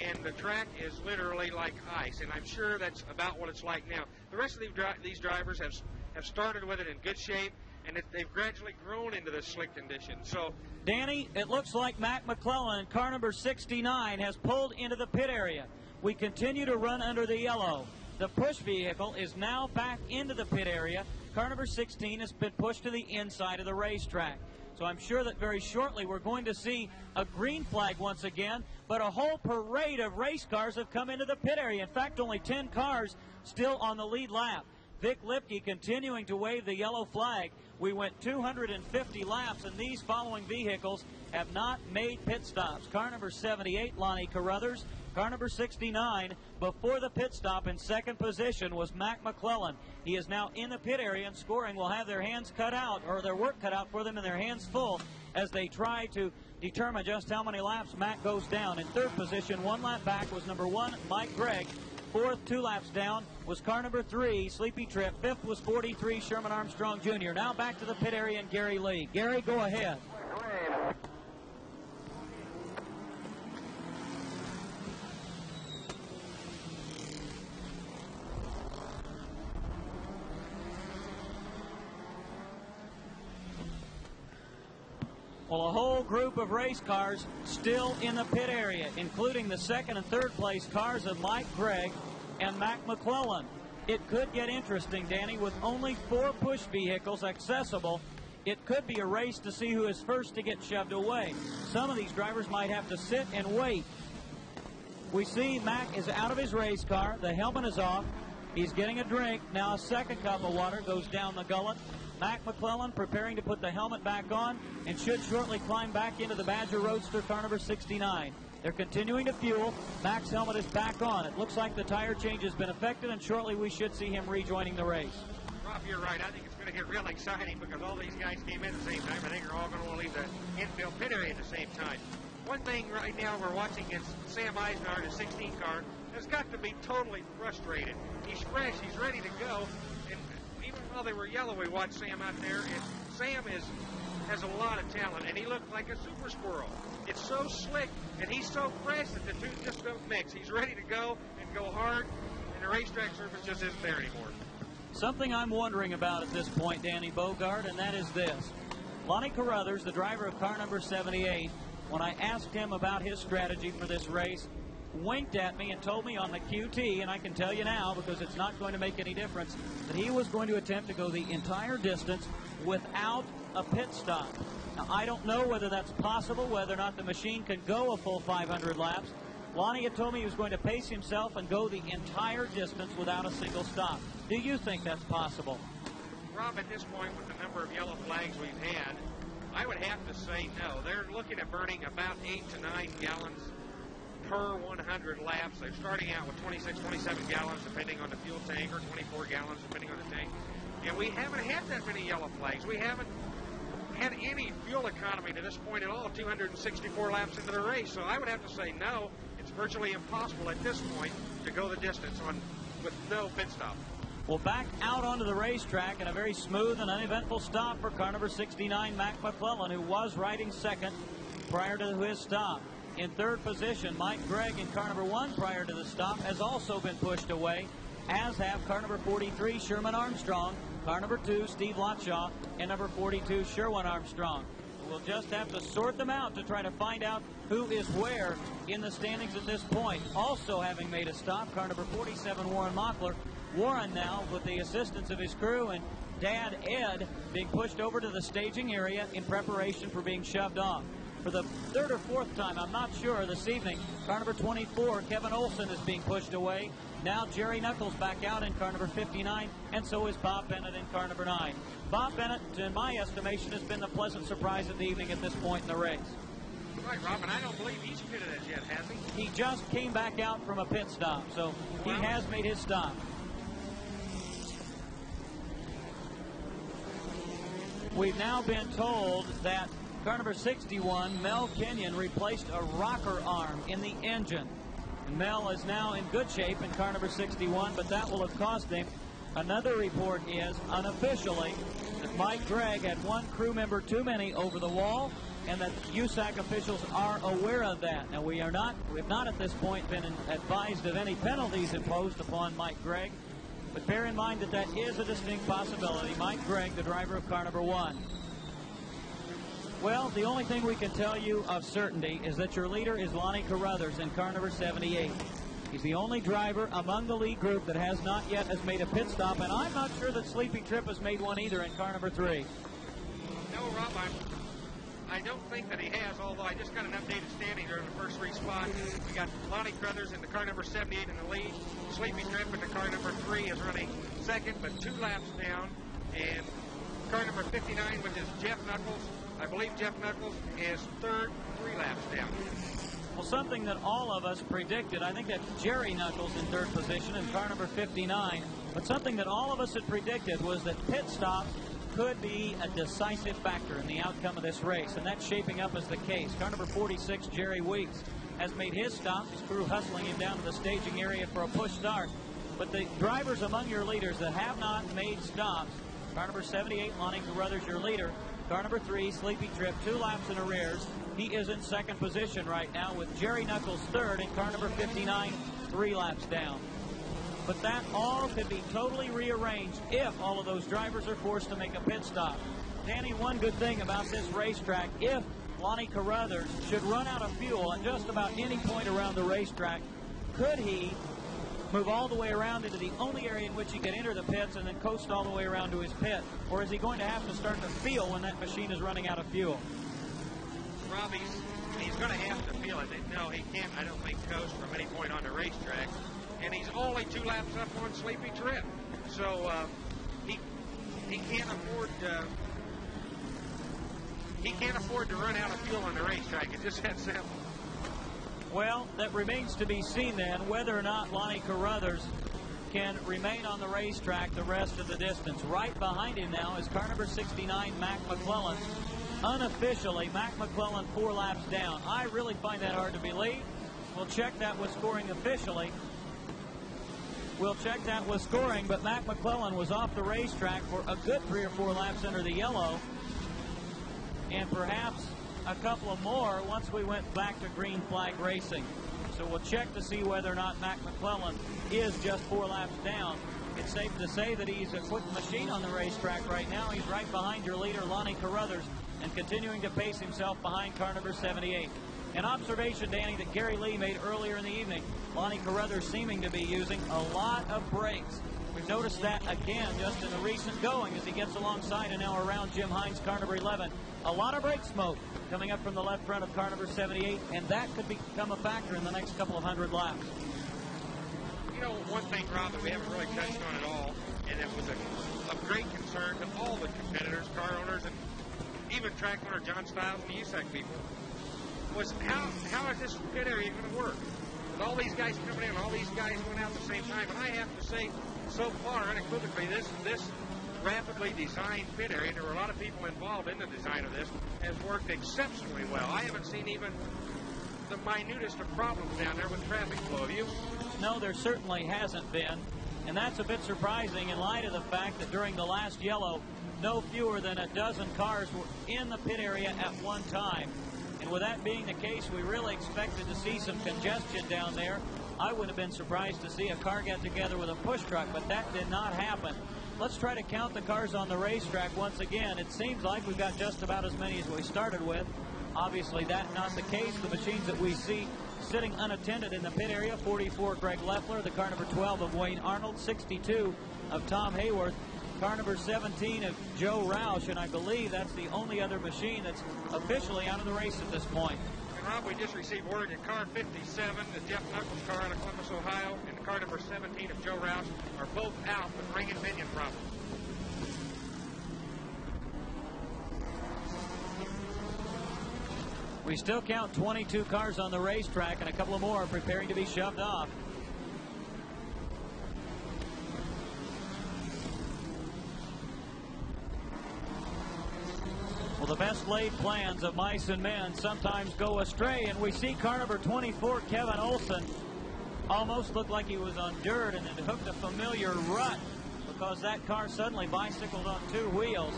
and the track is literally like ice, and I'm sure that's about what it's like now. The rest of these drivers have started with it in good shape, and they've gradually grown into this slick condition. So, Danny, it looks like Mac McClellan, car number 69, has pulled into the pit area. We continue to run under the yellow. The push vehicle is now back into the pit area. Car number 16 has been pushed to the inside of the racetrack. So I'm sure that very shortly we're going to see a green flag once again, but a whole parade of race cars have come into the pit area. In fact, only 10 cars still on the lead lap. Vic Lipke continuing to wave the yellow flag. We went 250 laps, and these following vehicles have not made pit stops. Car number 78, Lonnie Carruthers. Car number 69, before the pit stop in second position, was Mac McClellan. He is now in the pit area, and scoring will have their hands cut out, or their work cut out for them and their hands full as they try to determine just how many laps Mac goes down. In third position, one lap back, was number 1, Mike Gregg. Fourth, 2 laps down, was car number 3, Sleepy Tripp. Fifth was 43, Sherman Armstrong Jr. Now back to the pit area and Gary Lee. Gary, go ahead. Well, a whole group of race cars still in the pit area, including the second and third place cars of Mike Gregg and Mac McClellan. It could get interesting, Danny, with only 4 push vehicles accessible. It could be a race to see who is first to get shoved away. Some of these drivers might have to sit and wait. We see Mac is out of his race car. The helmet is off. He's getting a drink. Now a second cup of water goes down the gullet. Mac McClellan preparing to put the helmet back on and should shortly climb back into the Badger Roadster, car number 69. They're continuing to fuel. Mac's helmet is back on. It looks like the tire change has been effected, and shortly we should see him rejoining the race. Rob, you're right. I think it's going to get real exciting because all these guys came in at the same time. I think they're all going to leave the infield pit area at the same time. One thing right now we're watching is Sam Eisenhower, the 16 car, has got to be totally frustrated. He's fresh. He's ready to go. Well, they were yellow. We watched Sam out there, and Sam has a lot of talent, and he looked like a super squirrel. It's so slick, and he's so fresh that the two just don't mix. He's ready to go and go hard, and the racetrack surface just isn't there anymore. Something I'm wondering about at this point, Danny Bogart, and that is this. Lonnie Carruthers, the driver of car number 78, when I asked him about his strategy for this race, winked at me and told me on the QT, and I can tell you now because it's not going to make any difference, that he was going to attempt to go the entire distance without a pit stop. Now, I don't know whether that's possible, whether or not the machine can go a full 500 laps. Lonnie had told me he was going to pace himself and go the entire distance without a single stop. Do you think that's possible? Rob, at this point, with the number of yellow flags we've had, I would have to say no. They're looking at burning about 8 to 9 gallons per 100 laps. They're starting out with 26, 27 gallons depending on the fuel tank, or 24 gallons depending on the tank. And we haven't had that many yellow flags. We haven't had any fuel economy to this point at all, 264 laps into the race. So I would have to say no, it's virtually impossible at this point to go the distance with no pit stop. Well, back out onto the racetrack, and a very smooth and uneventful stop for car number 69, Mac McClellan, who was riding second prior to his stop. In third position, Mike Gregg in car number 1 prior to the stop has also been pushed away, as have car number 43, Sherman Armstrong, car number 2, Steve Lotshaw, and number 42, Sherwin Armstrong. We'll just have to sort them out to try to find out who is where in the standings at this point. Also having made a stop, car number 47, Warren Mockler. Warren now, with the assistance of his crew and dad Ed, being pushed over to the staging area in preparation for being shoved off. For the third or fourth time, I'm not sure, this evening, car number 24, Kevin Olson, is being pushed away. Now Jerry Nuckles back out in car number 59, and so is Bob Bennett in car number 9. Bob Bennett, in my estimation, has been the pleasant surprise of the evening at this point in the race. Right, Robin, I don't believe he's pitted as yet, has he? He just came back out from a pit stop, so he has made his stop. We've now been told that car number 61, Mel Kenyon, replaced a rocker arm in the engine. And Mel is now in good shape in car number 61, but that will have cost him. Another report is, unofficially, that Mike Gregg had one crew member too many over the wall, and that USAC officials are aware of that. Now, we have not at this point been advised of any penalties imposed upon Mike Gregg, but bear in mind that that is a distinct possibility. Mike Gregg, the driver of car number 1. Well, the only thing we can tell you of certainty is that your leader is Lonnie Carruthers in car number 78. He's the only driver among the lead group that has not yet has made a pit stop, and I'm not sure that Sleepy Tripp has made one either in car number 3. No, Rob, I don't think that he has, although I just got an updated standing there in the first three spots. We got Lonnie Carruthers in the car number 78 in the lead. Sleepy Tripp in the car number 3 is running second, but 2 laps down. And car number 59, which is Jeff Nuckles, I believe Jeff Nuckles is third, 3 laps down. Well, something that all of us predicted, I think that Jerry Nuckles in third position in car number 59, but something that all of us had predicted was that pit stops could be a decisive factor in the outcome of this race, and that's shaping up as the case. Car number 46, Jerry Weeks, has made his stop, his crew hustling him down to the staging area for a push start. But the drivers among your leaders that have not made stops, car number 78, Lonnie Carruthers, your leader. Car number 3, Sleepy Tripp, 2 laps in arrears. He is in second position right now with Jerry Nuckles third and car number 59, 3 laps down. But that all could be totally rearranged if all of those drivers are forced to make a pit stop. Danny, one good thing about this racetrack, if Lonnie Carruthers should run out of fuel at just about any point around the racetrack, could he move all the way around into the only area in which he could enter the pits and then coast all the way around to his pit? Or is he going to have to start to feel when that machine is running out of fuel? Robbie, he's going to have to feel it. No, he can't, I don't think, coast from any point on the racetrack. And he's only 2 laps up on Sleepy Tripp. So he can't afford to run out of fuel on the racetrack. It's just that simple. Well, that remains to be seen then whether or not Lonnie Carruthers can remain on the racetrack the rest of the distance. Right behind him now is car number 69, Mac McClellan. Unofficially, Mac McClellan 4 laps down. I really find that hard to believe. We'll check that with scoring officially. We'll check that with scoring, but Mac McClellan was off the racetrack for a good 3 or 4 laps under the yellow, and perhaps a couple of more once we went back to green flag racing. So we'll check to see whether or not Mac McClellan is just 4 laps down. It's safe to say that he's a quick machine on the racetrack right now. He's right behind your leader, Lonnie Carruthers, and continuing to pace himself behind car number 78. An observation, Danny, that Gary Lee made earlier in the evening, Lonnie Carruthers seeming to be using a lot of brakes. We've noticed that again just in the recent going as he gets alongside and now around Jim Hines, car number 11. A lot of brake smoke coming up from the left front of car number 78, and that could become a factor in the next couple of hundred laps. You know, one thing, Rob, that we haven't really touched on at all, and it was a great concern to all the competitors, car owners, and even track owner John Stiles and the USAC people, was how is this pit area going to work? With all these guys coming in, all these guys going out at the same time, and I have to say so far unequivocally this rapidly designed pit area, and there were a lot of people involved in the design of this, has worked exceptionally well. I haven't seen even the minutest of problems down there with traffic flow, have you? No, there certainly hasn't been, and that's a bit surprising in light of the fact that during the last yellow, no fewer than a dozen cars were in the pit area at one time. And with that being the case, we really expected to see some congestion down there. I would have been surprised to see a car get together with a push truck, but that did not happen. Let's try to count the cars on the racetrack once again. It seems like we've got just about as many as we started with. Obviously, that's not the case. The machines that we see sitting unattended in the pit area, 44, Greg Leffler, the car number 12 of Wayne Arnold, 62 of Tom Hayworth, car number 17 of Joe Roush, and I believe that's the only other machine that's officially out of the race at this point. And Rob, we just received word that car 57, the Jeff Nuckles car out of Columbus, Ohio, and the car number 17 of Joe Roush are both out with ring and pinion problems. We still count 22 cars on the racetrack, and a couple of more are preparing to be shoved off. The best laid plans of mice and men sometimes go astray, and we see car number 24, Kevin Olsen, almost looked like he was on dirt and then hooked a familiar rut because that car suddenly bicycled on two wheels.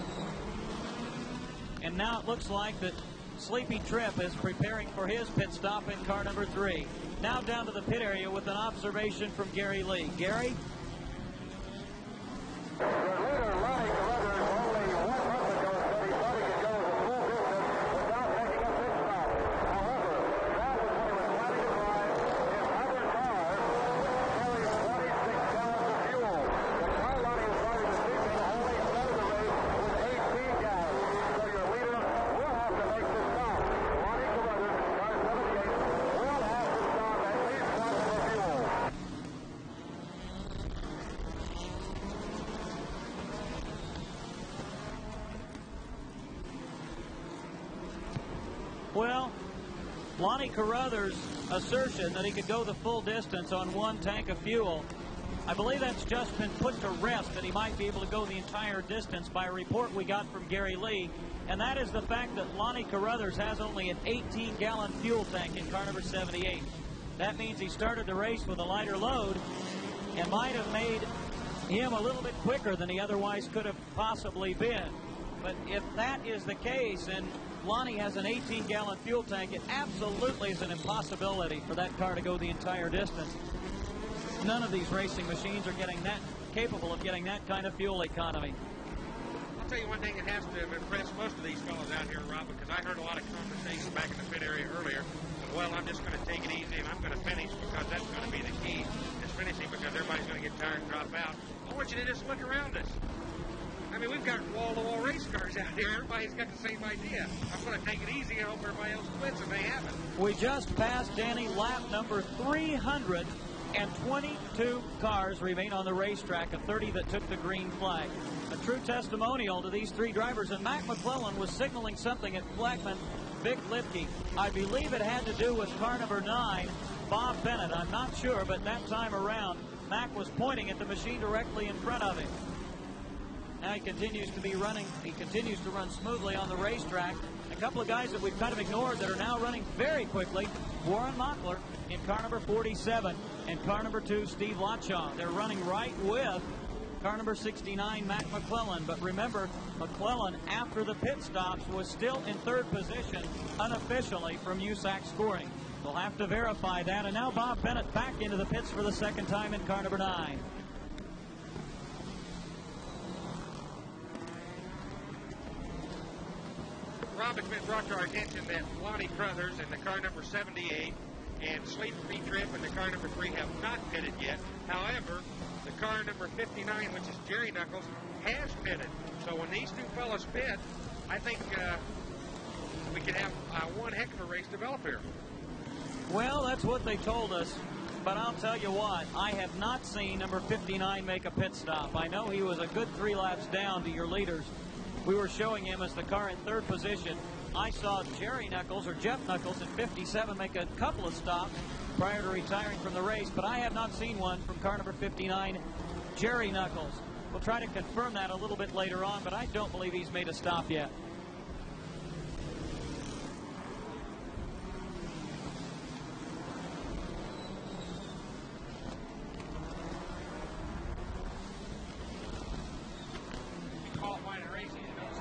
And now it looks like that Sleepy Tripp is preparing for his pit stop in car number 3. Now down to the pit area with an observation from Gary Lee. Gary? Carruthers' assertion that he could go the full distance on one tank of fuel, I believe that's just been put to rest, that he might be able to go the entire distance by a report we got from Gary Lee, and that is the fact that Lonnie Carruthers has only an 18-gallon fuel tank in car number 78. That means he started the race with a lighter load and might have made him a little bit quicker than he otherwise could have possibly been. But if that is the case, and Lonnie has an 18-gallon fuel tank, it absolutely is an impossibility for that car to go the entire distance. None of these racing machines are capable of getting that kind of fuel economy. I'll tell you one thing that has to have impressed most of these fellows out here, Rob, because I heard a lot of conversation back in the pit area earlier. Well, I'm just going to take it easy and I'm going to finish, because that's going to be the key, is finishing, because everybody's going to get tired and drop out. I want you to just look around us. I mean, we've got wall-to-wall race cars out here. Everybody's got the same idea. I'm going to take it easy and hope everybody else quits, and they haven't. We just passed, Danny, lap number 322. Cars remain on the racetrack, a 30 that took the green flag. A true testimonial to these three drivers, and Mac McClellan was signaling something at Blackman, Vic Lipke. I believe it had to do with car number 9, Bob Bennett. I'm not sure, but that time around, Mac was pointing at the machine directly in front of him. Now he continues to be running. He continues to run smoothly on the racetrack. A couple of guys that we've kind of ignored that are now running very quickly. Warren Mockler in car number 47 and car number 2, Steve Lotshaw. They're running right with car number 69, Mac McClellan. But remember, McClellan, after the pit stops, was still in third position unofficially from USAC scoring. We'll have to verify that. And now Bob Bennett back into the pits for the second time in car number 9. Rob, it's been brought to our attention that Lonnie Carruthers in the car number 78 and Sleepy Tripp in the car number 3 have not pitted yet. However, the car number 59, which is Jerry Nuckles, has pitted. So when these two fellas pit, I think we could have one heck of a race develop here. Well, that's what they told us. But I'll tell you what, I have not seen number 59 make a pit stop. I know he was a good 3 laps down to your leaders. We were showing him as the car in third position. I saw Jerry Nuckles, or Jeff Nuckles, in 57 make a couple of stops prior to retiring from the race, but I have not seen one from car number 59, Jerry Nuckles. We'll try to confirm that a little bit later on, but I don't believe he's made a stop yet.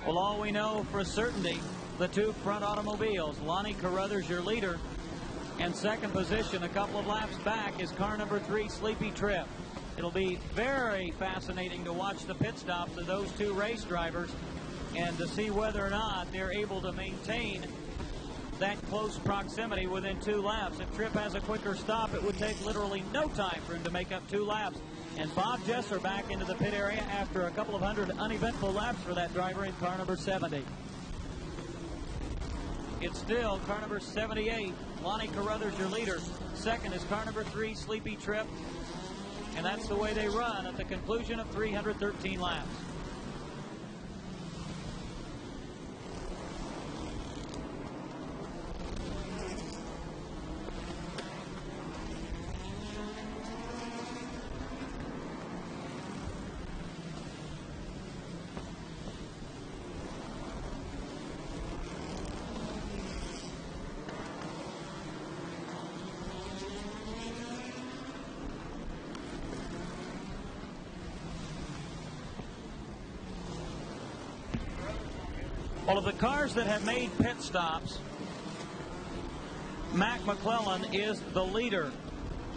Well, all we know for certainty, the two front automobiles, Lonnie Carruthers, your leader, and second position a couple of laps back is car number 3, Sleepy Tripp. It'll be very fascinating to watch the pit stops of those two race drivers and to see whether or not they're able to maintain that close proximity within 2 laps. If Tripp has a quicker stop, it would take literally no time for him to make up 2 laps. And Bob Jesser back into the pit area after a couple of hundred uneventful laps for that driver in car number 70. It's still car number 78, Lonnie Carruthers, your leader. Second is car number 3, Sleepy Tripp. And that's the way they run at the conclusion of 313 laps. Well, of the cars that have made pit stops, Mac McClellan is the leader,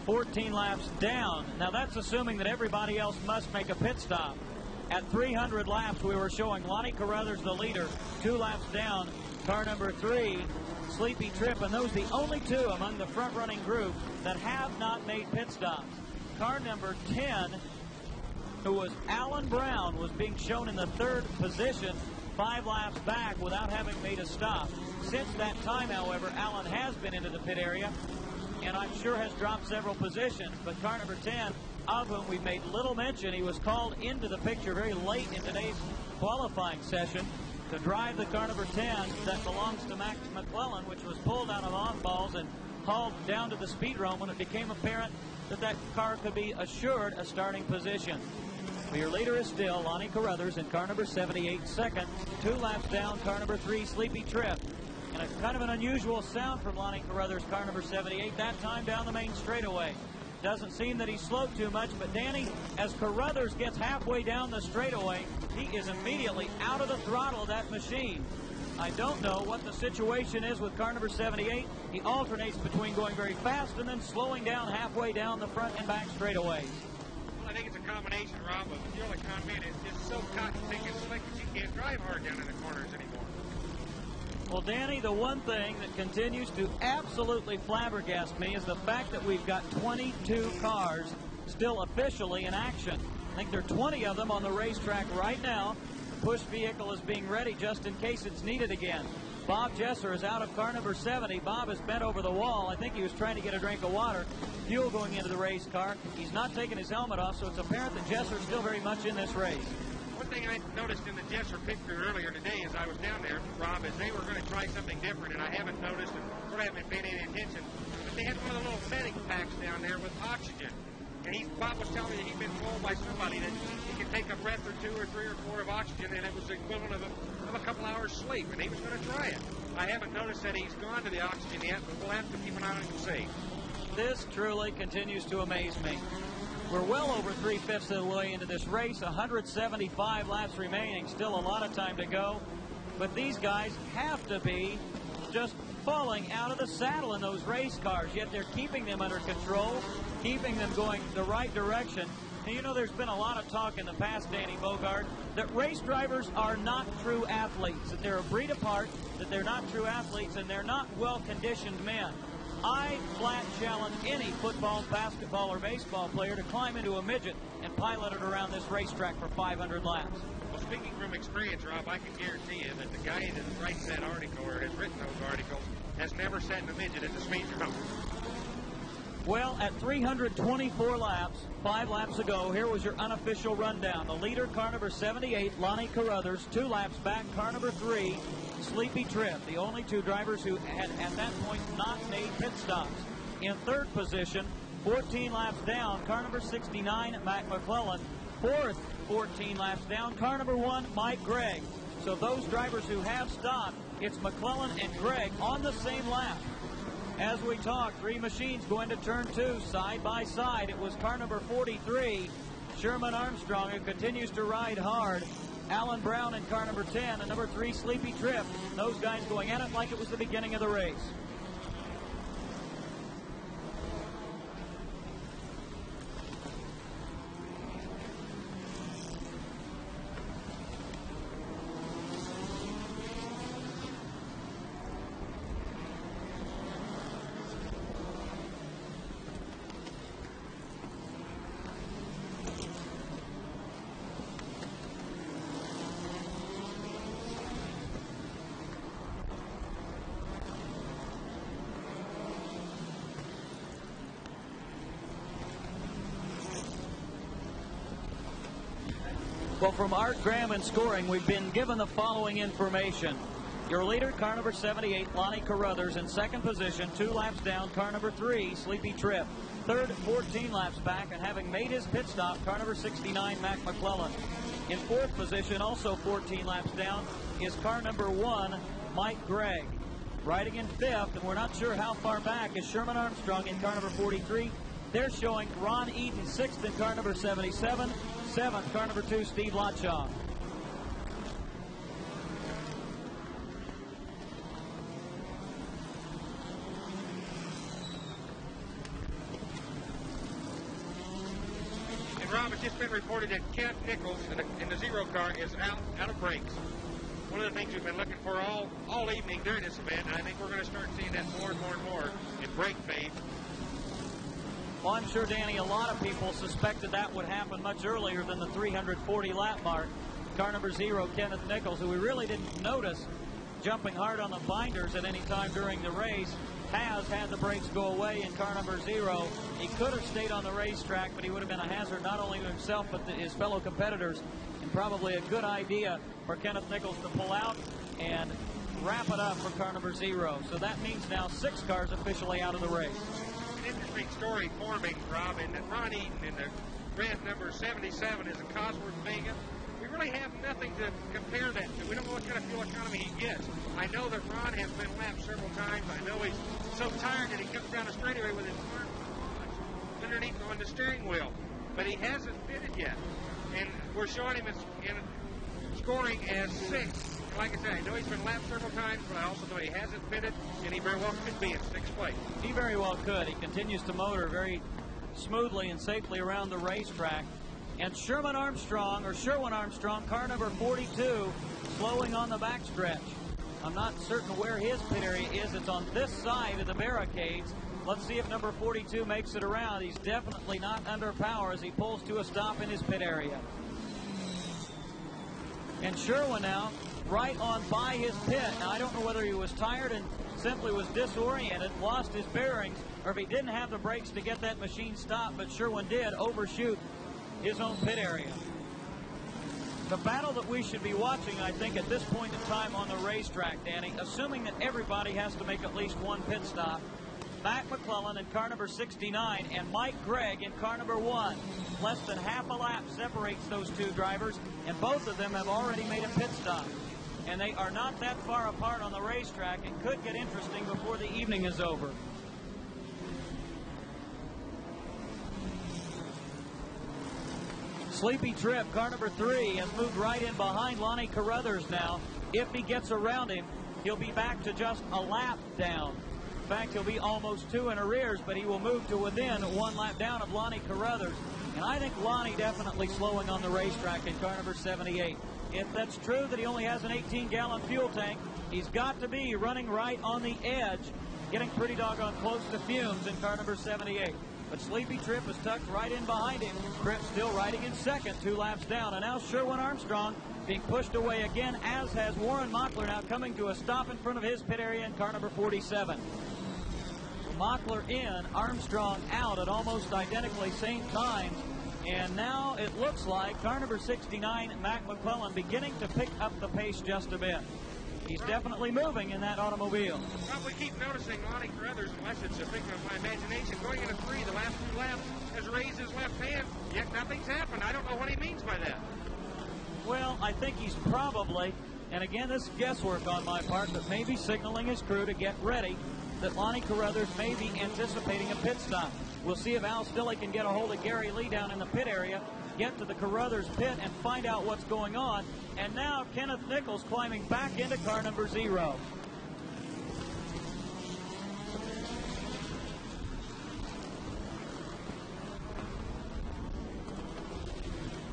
14 laps down. Now, that's assuming that everybody else must make a pit stop. At 300 laps, we were showing Lonnie Carruthers the leader, 2 laps down, car number 3, Sleepy Tripp, and those the only two among the front-running group that have not made pit stops. Car number 10, who was Alan Brown, was being shown in the 3rd position, 5 laps back without having made a stop. Since that time, however, Alan has been into the pit area, and I'm sure has dropped several positions. But car number 10, of whom we've made little mention, he was called into the picture very late in today's qualifying session to drive the car number 10 that belongs to Mac McClellan, which was pulled out of on balls and hauled down to the speedrome when it became apparent that that car could be assured a starting position. Your leader is still Lonnie Carruthers in car number 78, second. 2 laps down, car number 3, Sleepy Tripp. And a kind of an unusual sound from Lonnie Carruthers, car number 78, that time down the main straightaway. Doesn't seem that he slowed too much, but Danny, as Carruthers gets halfway down the straightaway, he is immediately out of the throttle of that machine. I don't know what the situation is with car number 78. He alternates between going very fast and then slowing down halfway down the front and back straightaways. I think it's a combination, Rob, of the only comment is just so cotton thick and slick that you can't drive hard down in the corners anymore. Well, Danny, the one thing that continues to absolutely flabbergast me is the fact that we've got 22 cars still officially in action. I think there are 20 of them on the racetrack right now. The push vehicle is being ready just in case it's needed again. Bob Jesser is out of car number 70. Bob is bent over the wall. I think he was trying to get a drink of water. Fuel going into the race car. He's not taking his helmet off, so it's apparent that Jesser's still very much in this race. One thing I noticed in the Jesser pit crew earlier today as I was down there, Rob, is they were going to try something different, and I haven't noticed and sort of haven't paid any attention. But they had one of the little medic packs down there with oxygen. And Bob was telling me that he'd been told by somebody that he could take a breath or two or three or four of oxygen, and it was the equivalent of a couple hours sleep, and he was going to try it. I haven't noticed that he's gone to the oxygen yet, but we'll have to keep an eye on him safe. This truly continues to amaze me. We're well over 3/5 of the way into this race, 175 laps remaining, still a lot of time to go, but these guys have to be just falling out of the saddle in those race cars, yet they're keeping them under control, keeping them going the right direction. And you know, there's been a lot of talk in the past, Danny Bogard, that race drivers are not true athletes, that they're a breed apart, that they're not true athletes, and they're not well-conditioned men. I flat challenge any football, basketball, or baseball player to climb into a midget and pilot it around this racetrack for 500 laps. Well, speaking from experience, Rob, I can guarantee you that the guy that writes that article or has written those articles has never sat in a midget at the speedrome. Well, at 324 laps, 5 laps ago, here was your unofficial rundown. The leader, car number 78, Lonnie Carruthers. 2 laps back, car number 3, Sleepy Tripp. The only two drivers who had, at that point, not made pit stops. In 3rd position, 14 laps down, car number 69, Mac McClellan. 4th, 14 laps down, car number 1, Mike Gregg. So those drivers who have stopped, it's McClellan and Gregg on the same lap. As we talk, 3 machines going to turn 2 side by side. It was car number 43, Sherman Armstrong, who continues to ride hard. Alan Brown in car number 10, and number 3, Sleepy Tripp. Those guys going at it like it was the beginning of the race. Well, from Art Graham in scoring, we've been given the following information. Your leader, car number 78, Lonnie Carruthers, in 2nd position, 2 laps down, car number 3, Sleepy Tripp. 3rd, 14 laps back, and having made his pit stop, car number 69, Mac McClellan. In 4th position, also 14 laps down, is car number 1, Mike Gregg. Riding in 5th, and we're not sure how far back, is Sherman Armstrong in car number 43. They're showing Ron Eden 6th in car number 77. 7th, car number 2, Steve Lotshaw. job has just been reported that Kent Nichols in the Zero car is out of brakes. One of the things we've been looking for all evening during this event, and I think we're going to start seeing that more and more and more in brake fade. Well, I'm sure, Danny, a lot of people suspected that would happen much earlier than the 340 lap mark. Car number 0, Kenneth Nichols, who we really didn't notice jumping hard on the binders at any time during the race, has had the brakes go away in car number 0. He could have stayed on the racetrack, but he would have been a hazard not only to himself but to his fellow competitors, and probably a good idea for Kenneth Nichols to pull out and wrap it up for car number 0. So that means now 6 cars officially out of the race. An interesting story forming, Rob, and Ron Eden in the red number 77 is a Cosworth Vega. We really have nothing to compare that to. We don't know what kind of fuel economy he gets. I know that Ron has been lapped several times. I know he's so tired that he comes down a straightaway with his arm underneath on the steering wheel. But he hasn't fitted yet. And we're showing him in scoring as 6th. Like I said, I know he's been lapped several times, but I also know he hasn't fitted, and he very well could be in 6th place. He very well could. He continues to motor very smoothly and safely around the racetrack. And Sherwin Armstrong, car number 42, slowing on the backstretch. I'm not certain where his pit area is. It's on this side of the barricades. Let's see if number 42 makes it around. He's definitely not under power as he pulls to a stop in his pit area. And Sherwin now right on by his pit. Now, I don't know whether he was tired and simply was disoriented, lost his bearings, or if he didn't have the brakes to get that machine stopped, but Sherwin did overshoot his own pit area. The battle that we should be watching, I think, at this point in time on the racetrack, Danny, assuming that everybody has to make at least one pit stop, Mac McClellan in car number 69 and Mike Gregg in car number 1. Less than half a lap separates those two drivers, and both of them have already made a pit stop. And they are not that far apart on the racetrack and could get interesting before the evening is over. Sleepy Tripp, car number 3, has moved right in behind Lonnie Carruthers now. If he gets around him, he'll be back to just a lap down. In fact, he'll be almost 2 in arrears, but he will move to within 1 lap down of Lonnie Carruthers. And I think Lonnie definitely slowing on the racetrack in car number 78. If that's true that he only has an 18-gallon fuel tank, he's got to be running right on the edge, getting pretty doggone close to fumes in car number 78. But Sleepy Tripp is tucked right in behind him. Tripp still riding in second, 2 laps down. And now Sherwin Armstrong being pushed away again, as has Warren Mockler now coming to a stop in front of his pit area in car number 47. Mockler in, Armstrong out at almost identically same times. And now it looks like car number 69, Mac McClellan, beginning to pick up the pace just a bit. He's definitely moving in that automobile. Probably keep noticing Lonnie Carruthers, unless it's a figment of my imagination, going into 3, the last 2 laps, has raised his left hand, yet nothing's happened. I don't know what he means by that. Well, I think he's probably, and again, this is guesswork on my part, but maybe signaling his crew to get ready that Lonnie Carruthers may be anticipating a pit stop. We'll see if Al Stille can get a hold of Gary Lee down in the pit area, get to the Carruthers pit and find out what's going on. And now Kenneth Nichols climbing back into car number 0.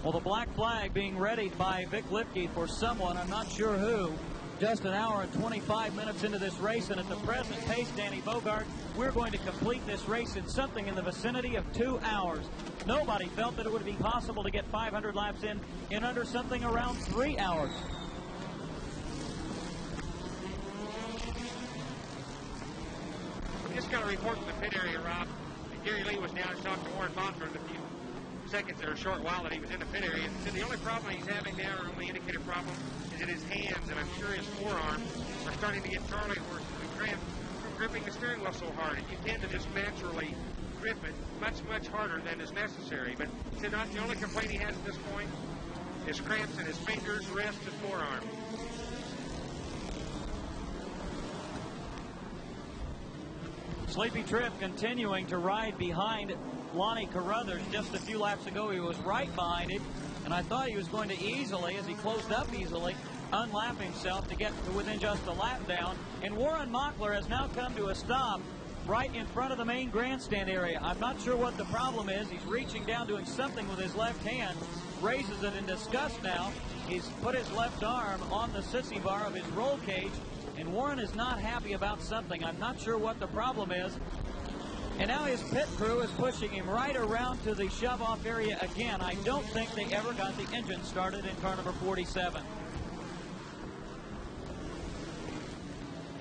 Well, the black flag being readied by Vic Lipke for someone, I'm not sure who, just an hour and 25 minutes into this race. And at the present pace, Danny Bogart, we're going to complete this race in something in the vicinity of 2 hours. Nobody felt that it would be possible to get 500 laps in under something around 3 hours. We just got a report from the pit area, Rob, that Gary Lee was down and talked to Warren Mockler in a few seconds or a short while that he was in the pit area. And said the only problem he's having now, or only indicated problem, is that his hands, and I'm sure his forearms, are starting to get charley horses and cramped from gripping the steering wheel so hard. And you tend to just naturally grip it much harder than is necessary. But it's not the only complaint he has at this point, is cramps in his fingers, wrists, and forearm. Sleepy Tripp continuing to ride behind Lonnie Carruthers. Just a few laps ago he was right behind him, and I thought he was going to easily, as he closed up easily, unlap himself to get to within just a lap down. And Warren Mockler has now come to a stop right in front of the main grandstand area. I'm not sure what the problem is. He's reaching down, doing something with his left hand, raises it in disgust now. He's put his left arm on the sissy bar of his roll cage, and Warren is not happy about something. I'm not sure what the problem is. And now his pit crew is pushing him right around to the shove-off area again. I don't think they ever got the engine started in car number 47.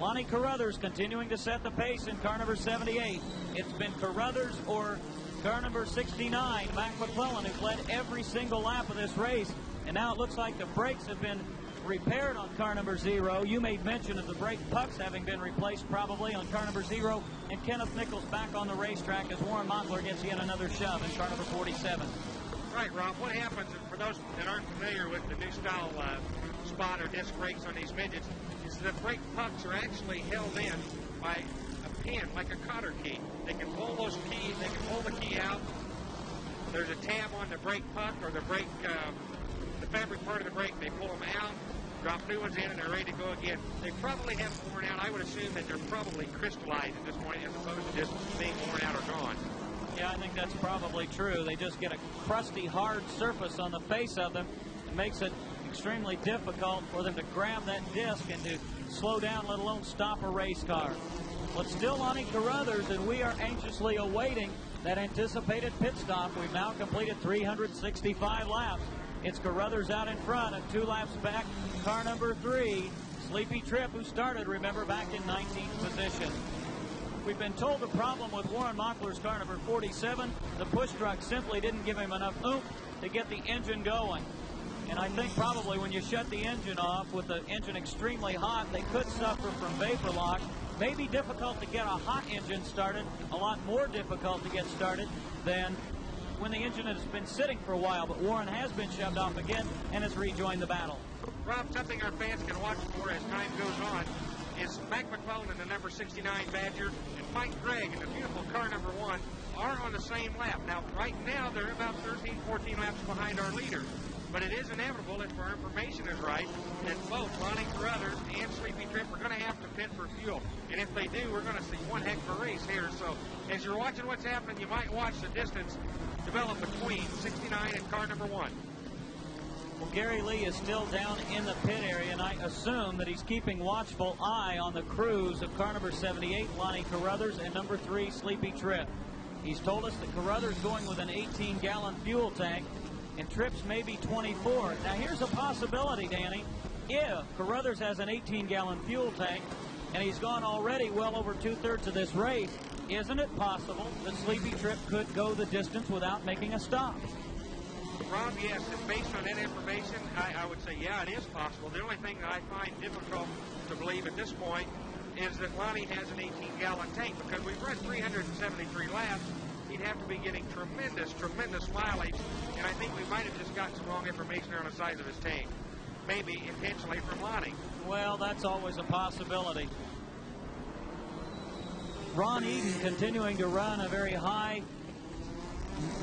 Lonnie Carruthers continuing to set the pace in car number 78. It's been Carruthers or car number 69, Mac McClellan, who's led every single lap of this race. And now it looks like the brakes have been repaired on car number 0. You made mention of the brake pucks having been replaced probably on car number 0. And Kenneth Nichols back on the racetrack as Warren Mockler gets yet another shove in car number 47. Right, Rob, what happens, for those that aren't familiar with the new style spot or disc brakes on these midgets, is the brake pucks are actually held in by a pin, like a cotter key. They can pull those keys, they can pull the key out. There's a tab on the brake puck or the brake, the fabric part of the brake. They pull them out, drop new ones in, and they're ready to go again. They probably haven't worn out. I would assume that they're probably crystallized at this point as opposed to just being worn out or gone. Yeah, I think that's probably true. They just get a crusty, hard surface on the face of them. It makes it extremely difficult for them to grab that disc and to slow down, let alone stop a race car. But still Lonnie Carruthers, and we are anxiously awaiting that anticipated pit stop. We've now completed 365 laps. It's Carruthers out in front and 2 laps back. Car number 3, Sleepy Tripp, who started, remember, back in 19th position. We've been told the problem with Warren Mockler's car number 47, the push truck simply didn't give him enough oomph to get the engine going. And I think probably when you shut the engine off with the engine extremely hot, they could suffer from vapor lock. Maybe difficult to get a hot engine started, a lot more difficult to get started than when the engine has been sitting for a while, but Warren has been shoved off again and has rejoined the battle. Rob, something our fans can watch for as time goes on is Mac McClellan in the number 69 Badger and Mike Gregg in the beautiful car number 1 are on the same lap. Now, right now, they're about 13, 14 laps behind our leader, but it is inevitable, if our information is right, that both Lonnie Carruthers and Sleepy Tripp are going to have to pit for fuel. And if they do, we're going to see one heck of a race here. So as you're watching what's happening, you might watch the distance develop between 69 and car number 1. Well, Gary Lee is still down in the pit area, and I assume that he's keeping watchful eye on the crews of car number 78, Lonnie Carruthers, and number 3, Sleepy Tripp. He's told us that Carruthers going with an 18-gallon fuel tank, and Tripp's maybe 24. Now, here's a possibility, Danny. If Carruthers has an 18-gallon fuel tank, and he's gone already well over two-thirds of this race, isn't it possible that Sleepy Tripp could go the distance without making a stop? Rob, yes, and based on that information, I would say, yeah, it is possible. The only thing that I find difficult to believe at this point is that Lonnie has an 18-gallon tank, because we've run 373 laps. He'd have to be getting tremendous, tremendous mileage, and I think we might have just gotten some wrong information on the size of his tank, maybe intentionally from Lonnie. Well, that's always a possibility. Ron Eden continuing to run a very high,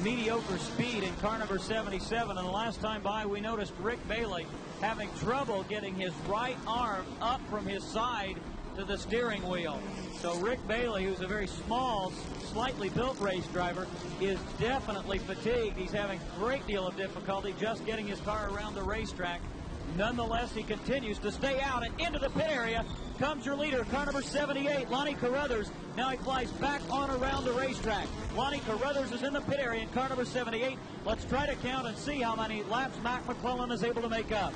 mediocre speed in car number 77. And the last time by, we noticed Rick Bailey having trouble getting his right arm up from his side to the steering wheel. So Rick Bailey, who's a very small, slightly built race driver, is definitely fatigued. He's having a great deal of difficulty just getting his car around the racetrack. Nonetheless, he continues to stay out, and into the pit area comes your leader, car number 78, Lonnie Carruthers. Now he flies back on around the racetrack. Lonnie Carruthers is in the pit area in car number 78. Let's try to count and see how many laps Mac McClellan is able to make up.